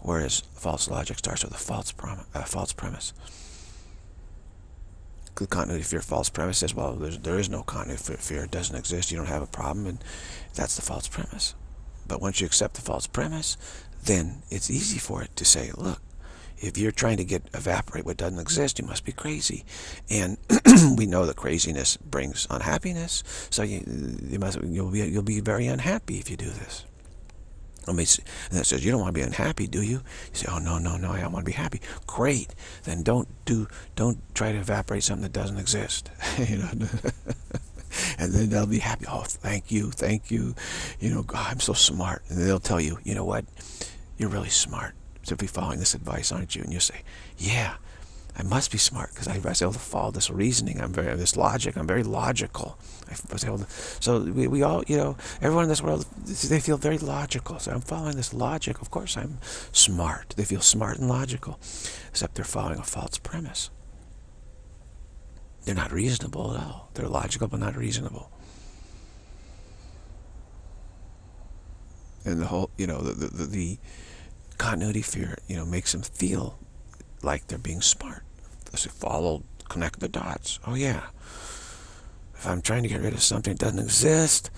whereas false logic starts with a false premise. The continuity fear false premise says, well, there is no continuity fear, it doesn't exist, you don't have a problem, and that's the false premise. But once you accept the false premise, then it's easy for it to say, look, if you're trying to evaporate what doesn't exist, you must be crazy, and we know that craziness brings unhappiness. So you'll be very unhappy if you do this. And it says, you don't want to be unhappy, do you? You say, oh, no, I want to be happy. Great, then don't try to evaporate something that doesn't exist. You know, and then they'll be happy. Oh, thank you. You know, God, I'm so smart. And they'll tell you, you know what? You're really smart. So be following this advice, aren't you? And you say, yeah, I must be smart because I was able to follow this reasoning. This logic. I'm very logical. I was able to. So we all, you know, everyone in this world, they feel very logical. So I'm following this logic. Of course, I'm smart. They feel smart and logical, except they're following a false premise. They're not reasonable at all. They're logical but not reasonable. And the whole, you know, the continuity fear, you know, makes them feel like they're being smart. Let's follow, connect the dots. Oh yeah, if I'm trying to get rid of something that doesn't exist,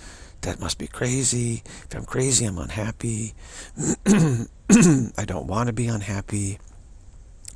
that must be crazy. If I'm crazy, I'm unhappy. I don't want to be unhappy.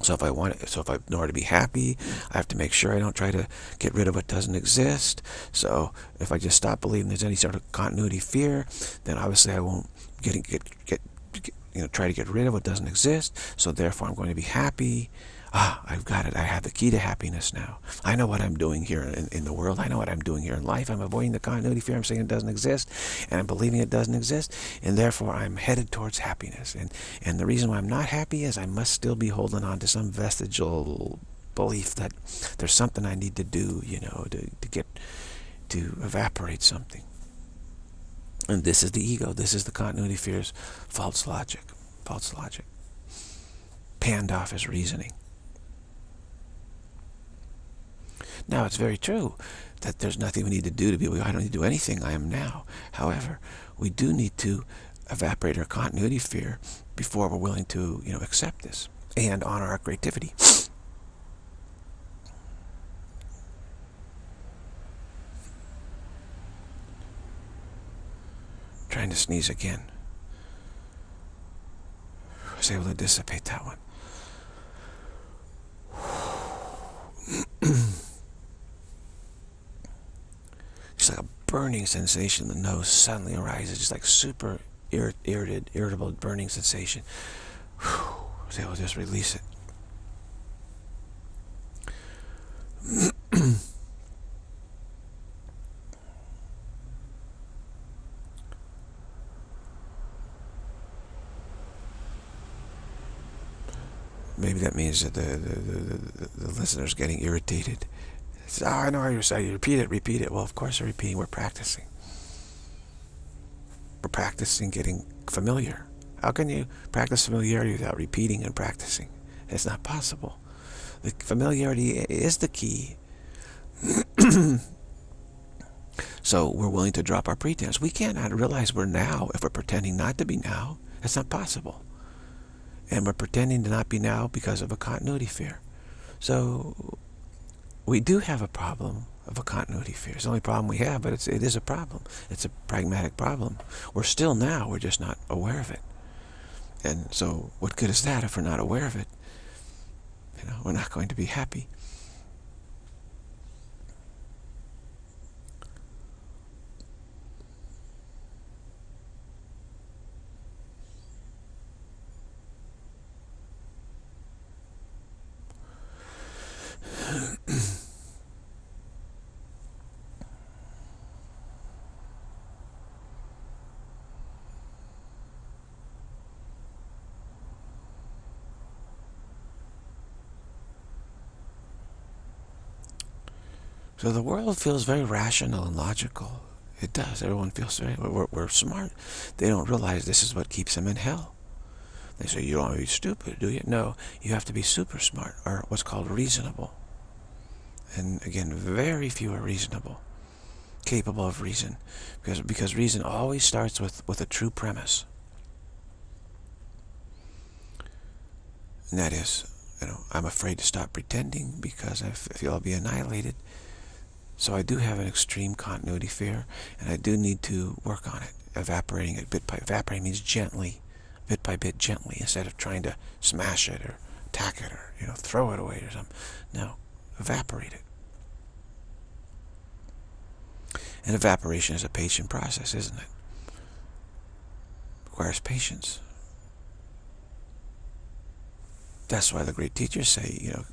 So if I want, in order to be happy, I have to make sure I don't try to get rid of what doesn't exist. So if I just stop believing there's any sort of continuity fear, then obviously I won't try to get rid of what doesn't exist. So therefore, I'm going to be happy. Ah, I've got it. I have the key to happiness now. I know what I'm doing here in the world. I know what I'm doing here in life. I'm avoiding the continuity fear. I'm saying it doesn't exist, and I'm believing it doesn't exist, and therefore I'm headed towards happiness. And the reason why I'm not happy is I must still be holding on to some vestigial belief that there's something I need to do, you know, to evaporate something. And this is the ego. This is the continuity fear's false logic. False logic. Panned off as reasoning. Now, it's very true that there's nothing we need to do to be, I don't need to do anything, I am now. However, we do need to evaporate our continuity fear before we're willing to, you know, accept this and honor our creativity. Trying to sneeze again. I was able to dissipate that one. It's like a burning sensation. The nose suddenly arises, just like super irritable burning sensation. I was able to just release it. Maybe that means that the listener's getting irritated. It's, oh, I know how you're saying. Repeat it, repeat it. Well, of course, they're repeating. We're practicing. We're practicing getting familiar. How can you practice familiarity without repeating and practicing? It's not possible. The familiarity is the key. So we're willing to drop our pretense. We cannot realize we're now if we're pretending not to be now. That's not possible. And we're pretending to not be now because of a continuity fear. So we do have a problem of a continuity fear. It's the only problem we have, but it is a problem. It's a pragmatic problem. We're still now, we're just not aware of it. And so what good is that if we're not aware of it? You know, we're not going to be happy. So the world feels very rational and logical. It does. Everyone feels very, we're smart. They don't realize this is what keeps them in hell. They say, you don't want to be stupid, do you? No, you have to be super smart, or what's called reasonable. And again, very few are reasonable, capable of reason, because reason always starts with a true premise. And that is, you know, I'm afraid to stop pretending because I feel I'll be annihilated. So I do have an extreme continuity fear, and I do need to work on it, evaporating it bit by bit. Evaporating means gently, bit by bit, gently, instead of trying to smash it or attack it or, you know, throw it away or something. No. Evaporate it. And evaporation is a patient process, isn't it? It requires patience. That's why the great teachers say, you know,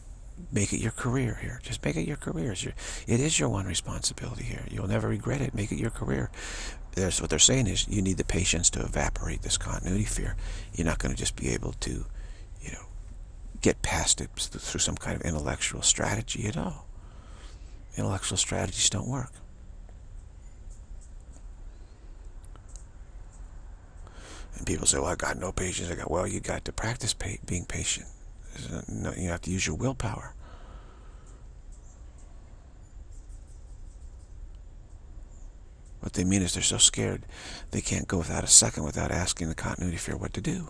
make it your career here. Just make it your career. It is your one responsibility here. You'll never regret it. Make it your career. That's what they're saying is you need the patience to evaporate this continuity fear. You're not going to just be able to, you know, get past it through some kind of intellectual strategy at all. Intellectual strategies don't work. And people say, well, I got no patience. Well, you got to practice being patient. You have to use your willpower. What they mean is they're so scared they can't go without a second without asking the continuity fear what to do.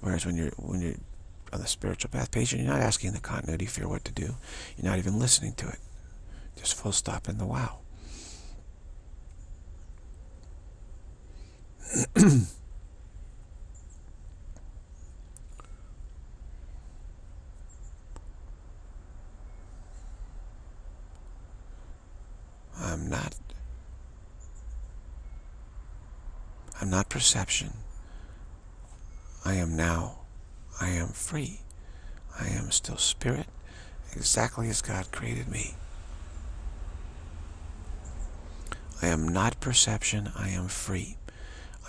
Whereas when you're on the spiritual path patient, you're not asking the continuity fear what to do. You're not even listening to it. Just full stop in the wow. I'm not perception. I am now. I am free. I am still spirit, exactly as God created me. I am not perception. I am free.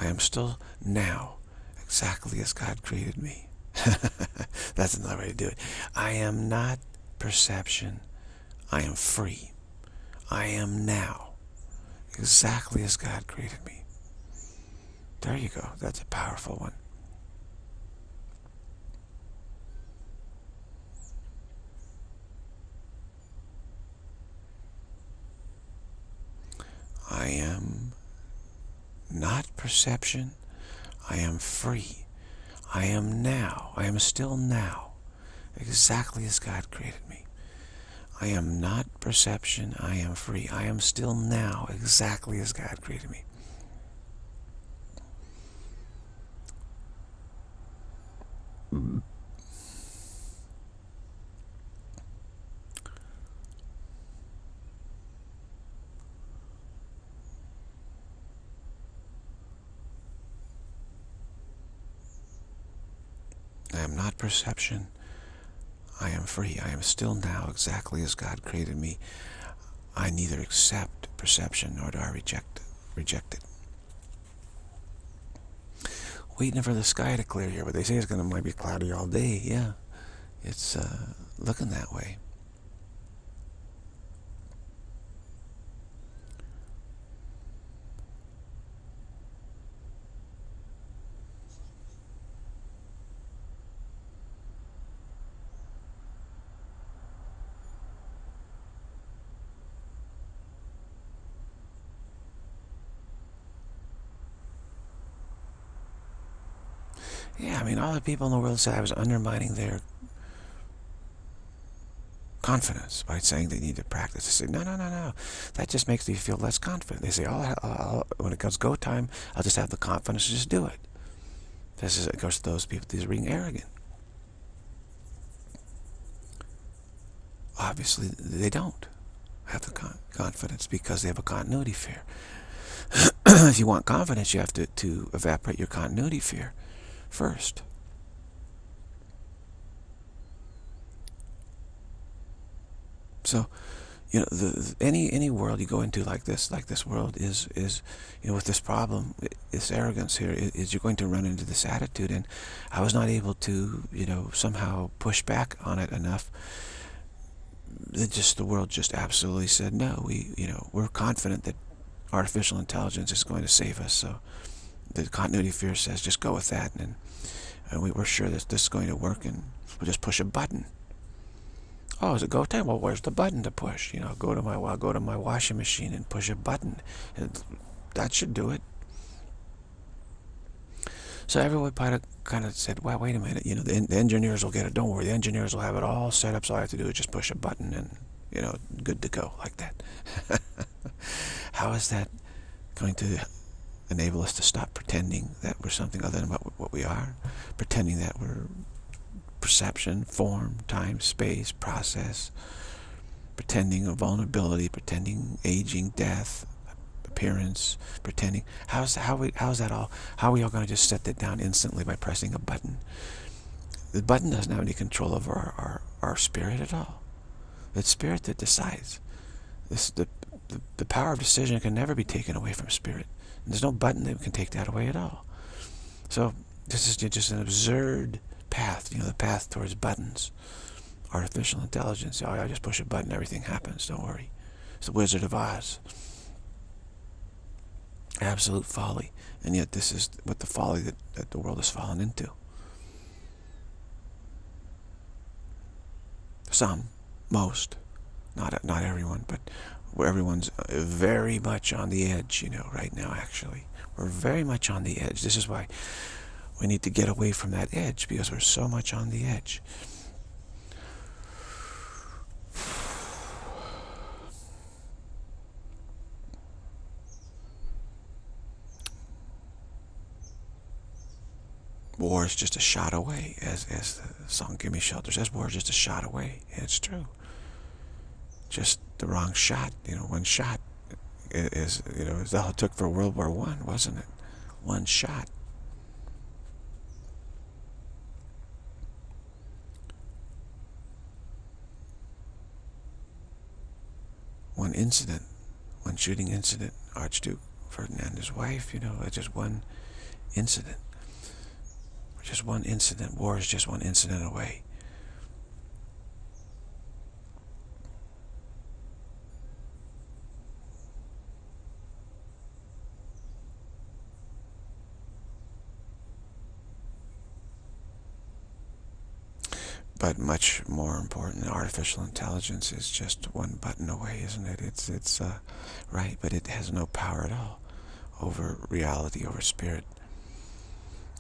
I am still now, exactly as God created me. That's another way to do it. I am not perception. I am free. I am now, exactly as God created me. There you go. That's a powerful one. I am not perception. I am free. I am now. I am still now, exactly as God created me. I am not perception. I am free. I am still now, exactly as God created me. I am not perception. I am free. I am still now, exactly as God created me. I neither accept perception nor do I reject it. Waiting for the sky to clear here, but they say it's going to might be cloudy all day. Yeah, it's looking that way. Yeah, I mean, all the people in the world said I was undermining their confidence by saying they need to practice. They say, no, no, no, no. That just makes me feel less confident. They say, oh, when it comes go time, I'll just have the confidence to just do it. This is, of course, those people, these are being arrogant. Obviously, they don't have the confidence because they have a continuity fear. If you want confidence, you have to evaporate your continuity fear first. So, you know, any world you go into like this world is, you know, with this problem, this arrogance here, is you're going to run into this attitude. And I was not able to, you know, somehow push back on it enough. The world just absolutely said, no, we're confident that artificial intelligence is going to save us. So the continuity fear says, just go with that, and we're sure that this is going to work, and we'll just push a button. Oh, is it go time? Well, where's the button to push? You know, go to my washing machine and push a button. And that should do it. So everyone kind of said, well, wait a minute, you know, the engineers will get it. Don't worry, the engineers will have it all set up, so all I have to do is just push a button, and, you know, good to go, like that. How is that going to enable us to stop pretending that we're something other than what we are, pretending that we're perception, form, time, space, process, pretending a vulnerability, pretending aging, death, appearance, pretending? How are we all going to just set that down instantly by pressing a button? The button doesn't have any control over our spirit at all. It's spirit that decides. The power of decision can never be taken away from spirit. There's no button that can take that away at all. So this is just an absurd path, you know, the path towards buttons. Artificial intelligence, oh, I just push a button, everything happens, don't worry. It's the Wizard of Oz. Absolute folly. And yet this is what the folly that the world has fallen into. Some, most, not everyone, but where everyone's very much on the edge, you know, right now, actually. We're very much on the edge. This is why we need to get away from that edge, because we're so much on the edge. War is just a shot away, as the song Give Me Shelter says. War is just a shot away, and it's true. Just the wrong shot, you know, one shot is, you know, is all it took for World War I, wasn't it? One shot. One incident, one shooting incident, Archduke Ferdinand and his wife, you know, just one incident. Just one incident. War is just one incident away. But much more important, artificial intelligence is just one button away, isn't it? It's right, but it has no power at all over reality, over spirit.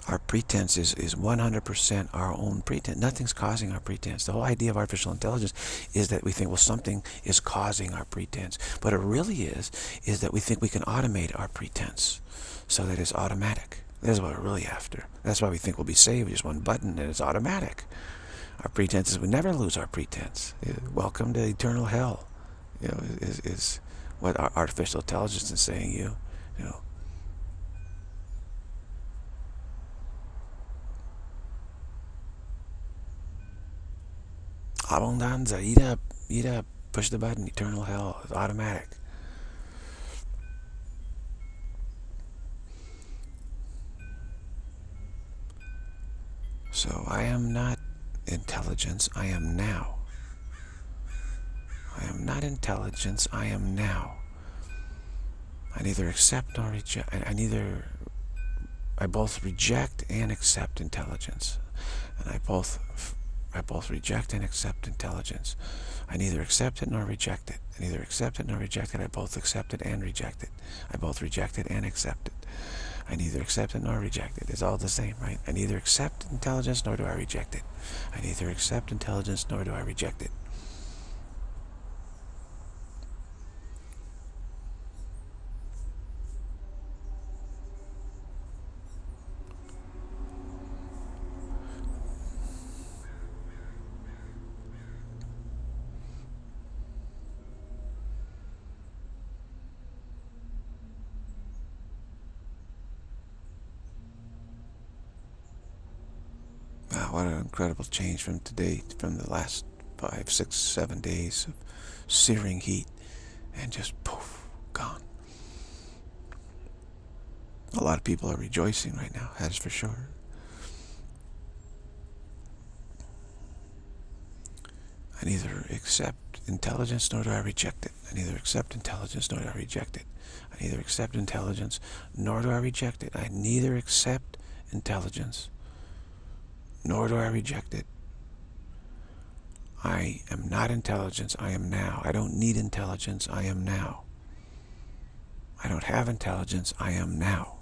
Our pretense is 100% our own pretense. Nothing's causing our pretense. The whole idea of artificial intelligence is that we think, well, something is causing our pretense. But it really is that we think we can automate our pretense so that it's automatic. That's what we're really after. That's why we think we'll be saved. Just one button and it's automatic. Our pretense is we never lose our pretense. Welcome to eternal hell, you know, is what our artificial intelligence is saying. You know. Abundanza, eat up, push the button, eternal hell, it's automatic. So I am not intelligence, I am now. I am not intelligence, I am now. I neither accept nor reject. I both reject and accept intelligence, and I both reject and accept intelligence. I neither accept it nor reject it. I neither accept it nor reject it. I both accept it and reject it. I both reject it and accept it. I neither accept it nor reject it. It's all the same, right? I neither accept intelligence nor do I reject it. I neither accept intelligence nor do I reject it. What an incredible change from today, from the last 5, 6, 7 days of searing heat, and just poof, gone. A lot of people are rejoicing right now, that is for sure. I neither accept intelligence nor do I reject it. I neither accept intelligence nor do I reject it. I neither accept intelligence nor do I reject it. I neither accept intelligence nor do I reject it. I am not intelligence, I am now. I don't need intelligence, I am now. I don't have intelligence, I am now.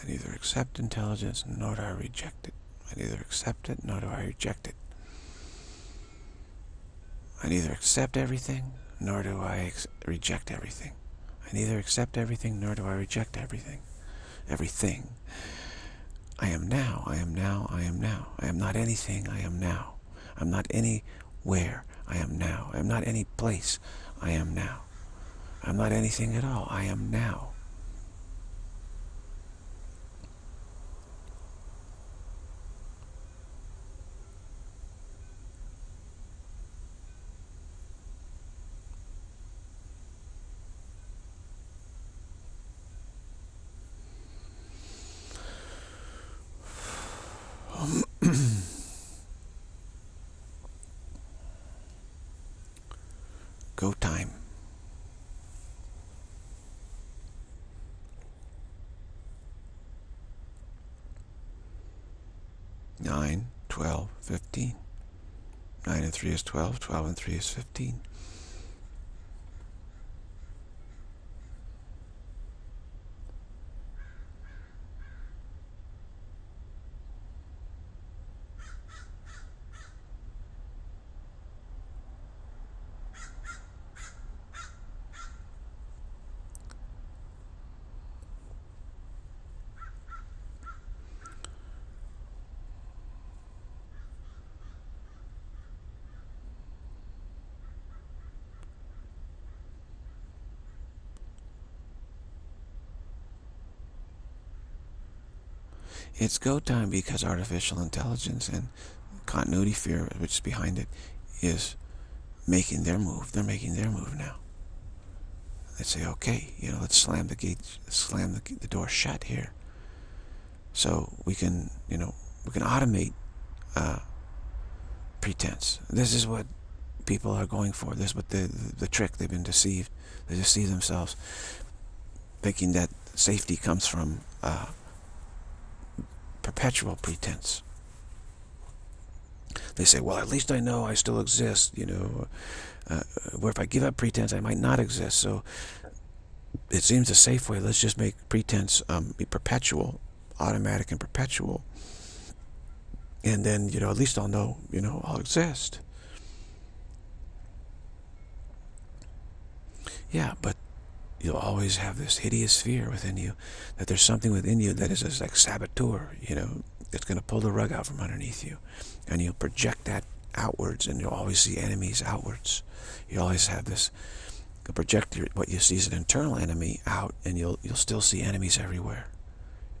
I neither accept intelligence, nor do I reject it. I neither accept it, nor do I reject it. I neither accept everything, nor do I reject everything. I neither accept everything, nor do I reject everything. Everything. I am now, I am now, I am now. I am not anything, I am now. I'm not anywhere, I am now. I'm not any place, I am now. I'm not anything at all, I am now. Go time. Nine, 12, 15. 9 and 3 is 12. 12 and 3 is 15. It's go time because artificial intelligence and continuity fear, which is behind it, is making their move. They're making their move now. They say, okay, you know, let's slam the gate, slam the door shut here, so we can, you know, we can automate pretense. This is what people are going for. This is what the trick. They've been deceived. They deceive themselves, thinking that safety comes from perpetual pretense. They say, well, at least I know I still exist, you know, where if I give up pretense, I might not exist. So it seems a safe way. Let's just make pretense be perpetual, automatic and perpetual. And then, you know, at least I'll know, you know, I'll exist. Yeah, but you'll always have this hideous fear within you that there's something within you that is just like saboteur, you know, that's going to pull the rug out from underneath you. And you'll project that outwards, and you'll always see enemies outwards. You always have this, you'll project what you see as an internal enemy out, and you'll still see enemies everywhere.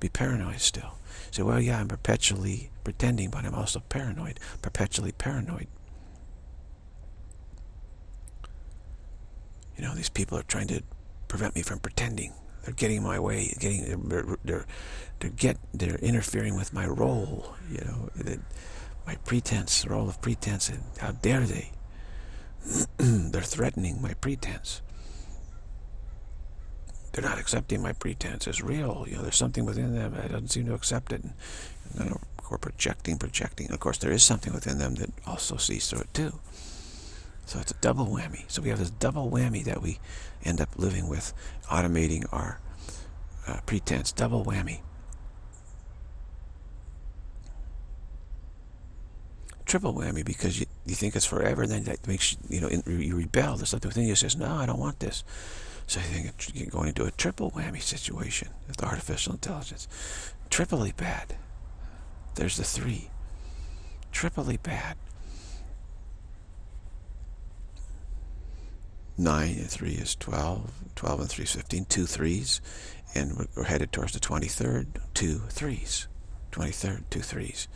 Be paranoid still. Say, well, yeah, I'm perpetually pretending, but I'm also paranoid, perpetually paranoid. You know, these people are trying to prevent me from pretending. They're getting in my way. They're interfering with my role. You know, my pretense, the role of pretense. And how dare they? They're threatening my pretense. They're not accepting my pretense as real. You know, there's something within them that doesn't seem to accept it. And we're projecting. Of course, there is something within them that also sees through it too. So it's a double whammy. So we have this double whammy that we end up living with, automating our pretense. Double whammy. Triple whammy, because you think it's forever, and then that makes you, you know, you rebel. There's something within you that says, no, I don't want this. So you think you're going into a triple whammy situation with artificial intelligence. Triply bad. There's the three. Triply bad. 9 and 3 is 12. 12 and 3 is 15. 2 threes, and we're headed towards the 23rd. 2 threes. 23rd. 2 threes.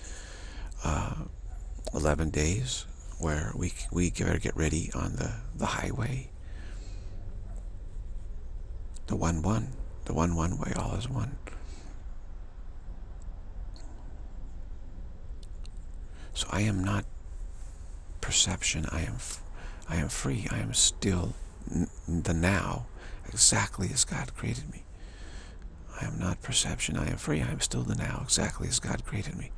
11 days where we better get ready on the highway. The 1-1. The 1-1 way. All is one. So I am not perception. I am free. I am still the now, exactly as God created me. I am not perception. I am free. I am still the now, exactly as God created me.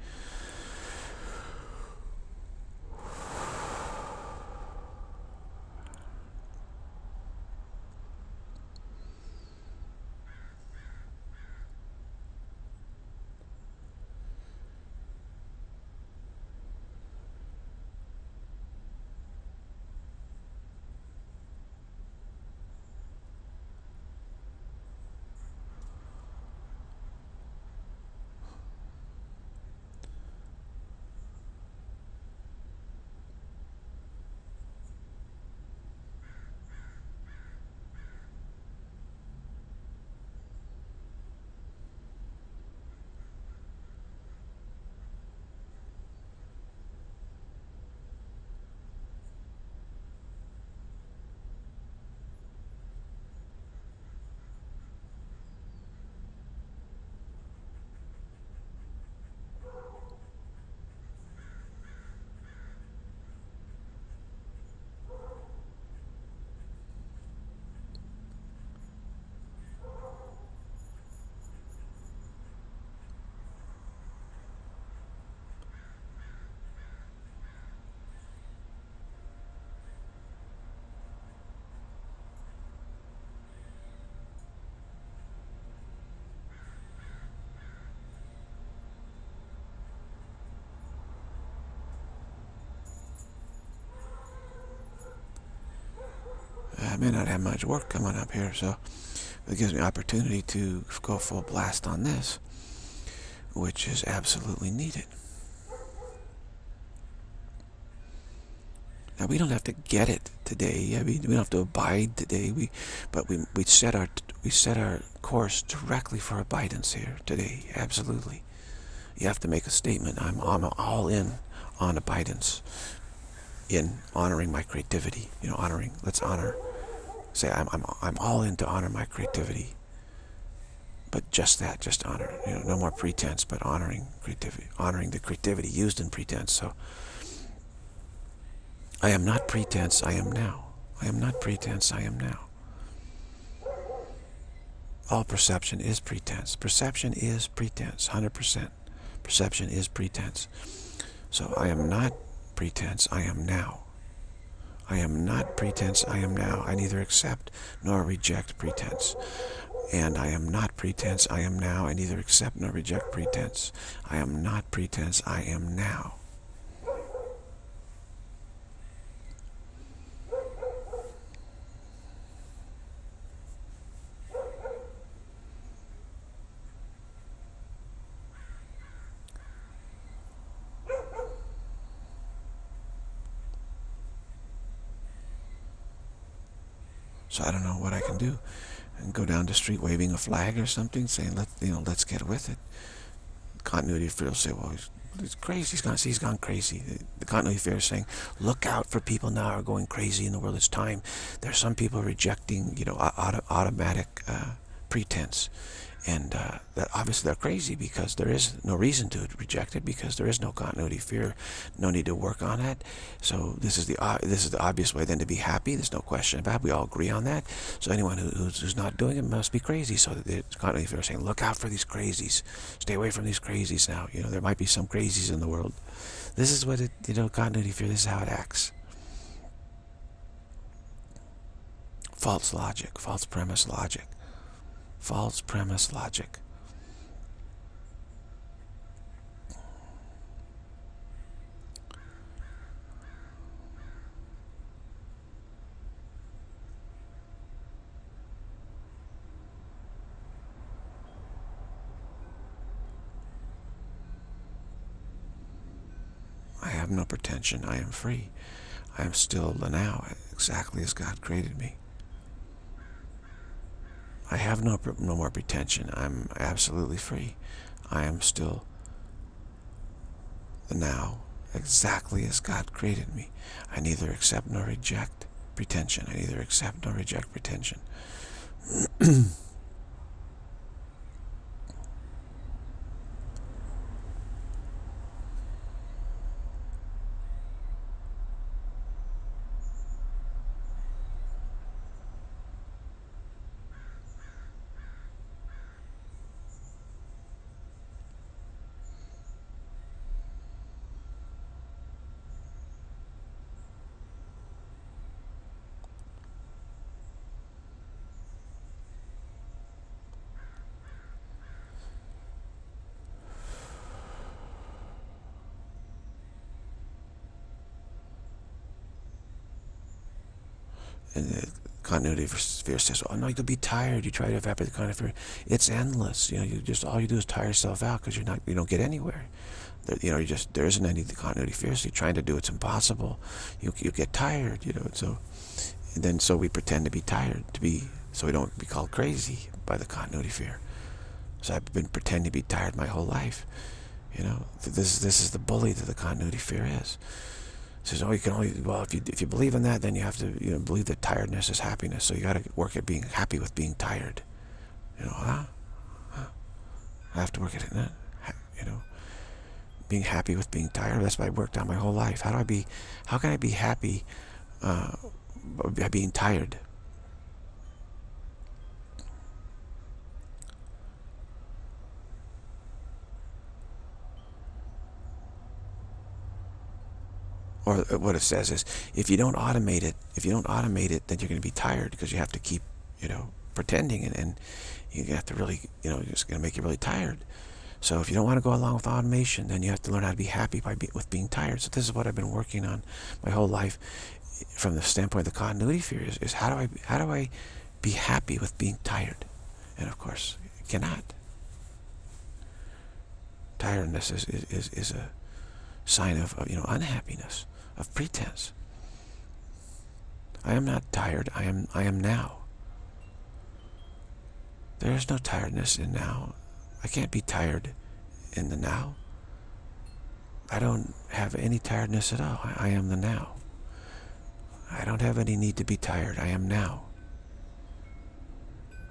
I may not have much work coming up here, so it gives me an opportunity to go full blast on this, which is absolutely needed. Now, we don't have to get it today. I mean, we don't have to abide today. We set our course directly for abidance here today. Absolutely, You have to make a statement. I'm all in on abidance, in honoring my creativity. You know, honoring. Let's honor. Say, I'm all in to honor my creativity. But just that, just honor. You know, no more pretense, but honoring creativity, honoring the creativity used in pretense. So, I am not pretense. I am now. I am not pretense. I am now. All perception is pretense. Perception is pretense, 100%. Perception is pretense. So I am not pretense, I am now. I am not pretense, I am now. I neither accept nor reject pretense. And I am not pretense, I am now. I neither accept nor reject pretense. I am not pretense, I am now. So I don't know what I can do, and go down the street waving a flag or something, saying let's get with it. Continuity fear will say, well, he's crazy. He's gone crazy. The continuity fear is saying, look out for people now are going crazy in the world. It's time. There's some people rejecting, you know, automatic pretense, and that obviously they're crazy because there is no reason to reject it because there is no continuity fear, no need to work on it. So this is the obvious way then to be happy. There's no question about it. We all agree on that. So anyone who's not doing it must be crazy. So the continuity fear is saying, look out for these crazies. Stay away from these crazies now. You know, there might be some crazies in the world. This is what it, you know, continuity fear. This is how it acts. False logic, false premise logic. False premise logic. I have no pretension. I am free. I am still the now, exactly as God created me. I have no more pretension. I'm absolutely free. I am still the now, exactly as God created me. I neither accept nor reject pretension. I neither accept nor reject pretension. And the continuity fear says, oh no, you'll be tired. You try to evaporate the continuity fear. It's endless. You know, you just, all you do is tire yourself out because you're not, you don't get anywhere. There, you know, you just, there isn't any the continuity fear. So you're trying to do, it's impossible. You get tired, you know. So, and then so we pretend to be tired, to be, so we don't be called crazy by the continuity fear. So I've been pretending to be tired my whole life. You know, this is the bully that the continuity fear is. Says, oh, you can only, well, if you believe in that, then you have to, you know, believe that tiredness is happiness. So you got to work at being happy with being tired. You know, I have to work at it, you know, being happy with being tired. That's what I worked on my whole life. How do I be? How can I be happy by being tired? Or what it says is, if you don't automate it, then you're going to be tired because you have to keep, you know, pretending, and you have to really, you know, it's going to make you really tired. So if you don't want to go along with automation, then you have to learn how to be happy with being tired. So this is what I've been working on my whole life, from the standpoint of the continuity fear, is how do I be happy with being tired? And of course, you cannot. Tiredness is a sign of, you know, unhappiness, of pretense. I am not tired. I am now. There is no tiredness in now. I can't be tired in the now. I don't have any tiredness at all. I am the now. I don't have any need to be tired. I am now.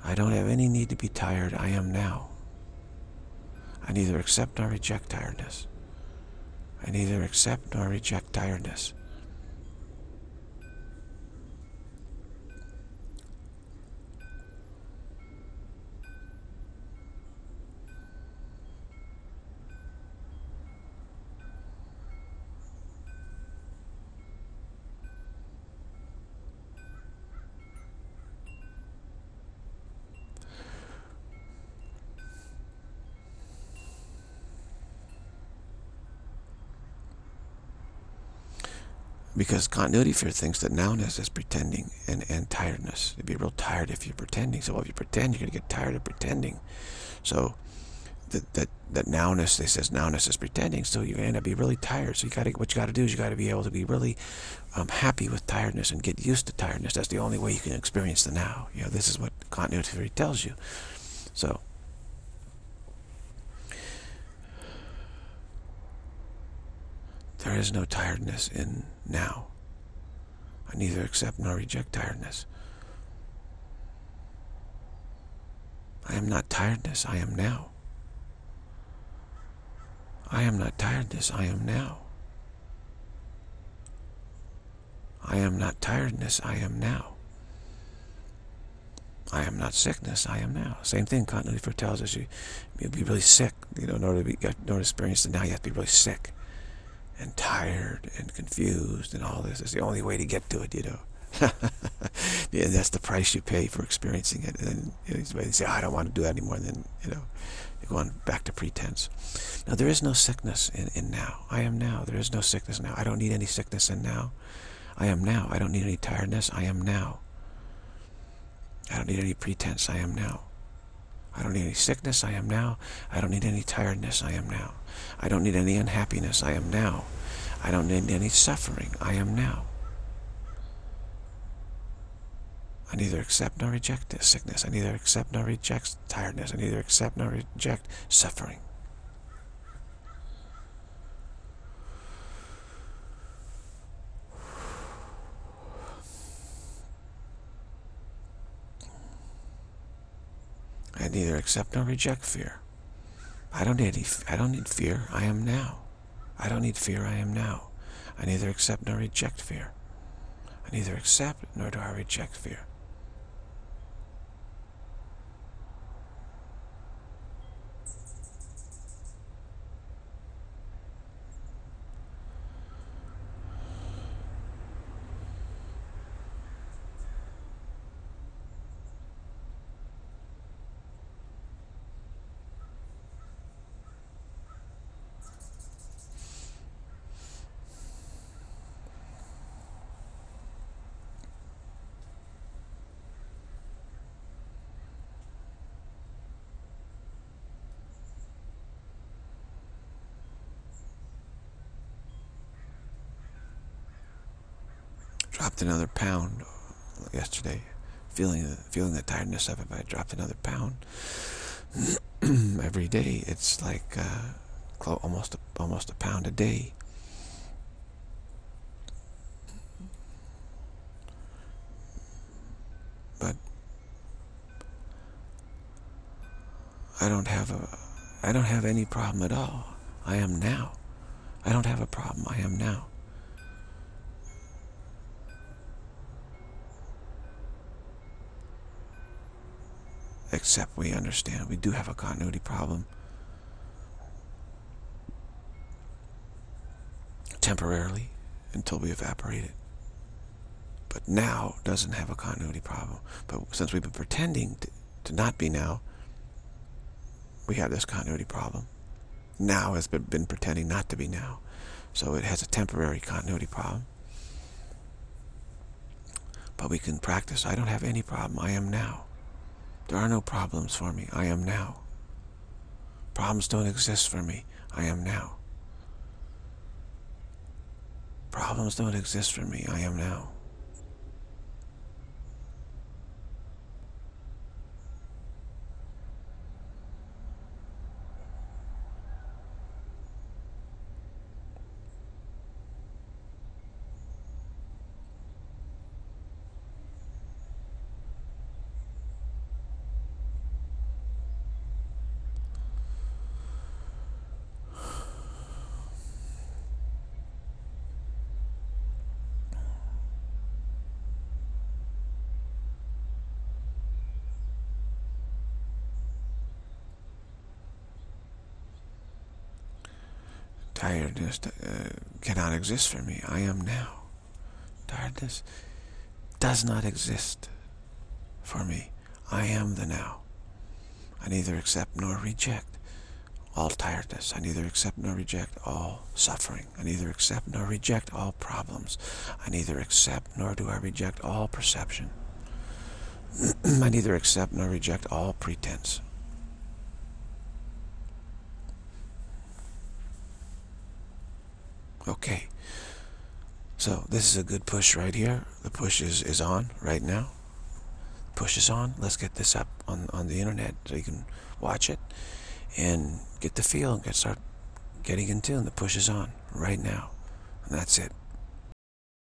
I don't have any need to be tired. I am now. I neither accept nor reject tiredness. I neither accept nor reject tiredness. Because continuity fear thinks that nowness is pretending and tiredness. You'd be real tired if you're pretending. So if you pretend, you're going to get tired of pretending. So that nowness, they says nowness is pretending. So you're going to be really tired. So you got to, what you got to do is you got to be able to be really happy with tiredness and get used to tiredness. That's the only way you can experience the now. You know, this is what continuity theory tells you. So. There is no tiredness in now. I neither accept nor reject tiredness. I am not tiredness, I am now. I am not tiredness, I am now. I am not tiredness, I am now. I am not sickness, I am now. Same thing, continuity foretells us. You'll be really sick. You know, in order to experience the now, you have to be really sick. And tired and confused and all this. It's the only way to get to it, you know. Yeah, that's the price you pay for experiencing it. And then they say, oh, I don't want to do that anymore. And then, you know, you're going back to pretense. Now, there is no sickness in now. I am now. There is no sickness now. I don't need any sickness in now. I am now. I don't need any tiredness. I am now. I don't need any pretense. I am now. I don't need any sickness, I am now. I don't need any tiredness, I am now. I don't need any unhappiness, I am now. I don't need any suffering, I am now. I neither accept nor reject this sickness. I neither accept nor reject tiredness. I neither accept nor reject suffering. I neither accept nor reject fear. I don't need fear. I am now. I don't need fear. I am now. I neither accept nor reject fear. I neither accept nor do I reject fear. Dropped another pound yesterday, feeling the tiredness of it, but I dropped another pound. Every day, it's like almost a pound a day. But I don't have any problem at all. I am now. I don't have a problem. I am now. Except we understand we do have a continuity problem. Temporarily, until we evaporate it. But now doesn't have a continuity problem. But since we've been pretending to not be now, we have this continuity problem. Now has been pretending not to be now. So it has a temporary continuity problem. But we can practice. I don't have any problem. I am now. There are no problems for me. I am now. Problems don't exist for me. I am now. Problems don't exist for me. I am now. Tiredness cannot exist for me. I am now. Tiredness does not exist for me. I am the now. I neither accept nor reject all tiredness. I neither accept nor reject all suffering. I neither accept nor reject all problems. I neither accept nor do I reject all perception. I neither accept nor reject all pretense. Okay, so this is a good push right here. The push is on right now. Push is on. Let's get this up on the internet so you can watch it and get the feel and start getting in tune. The push is on right now, and that's it.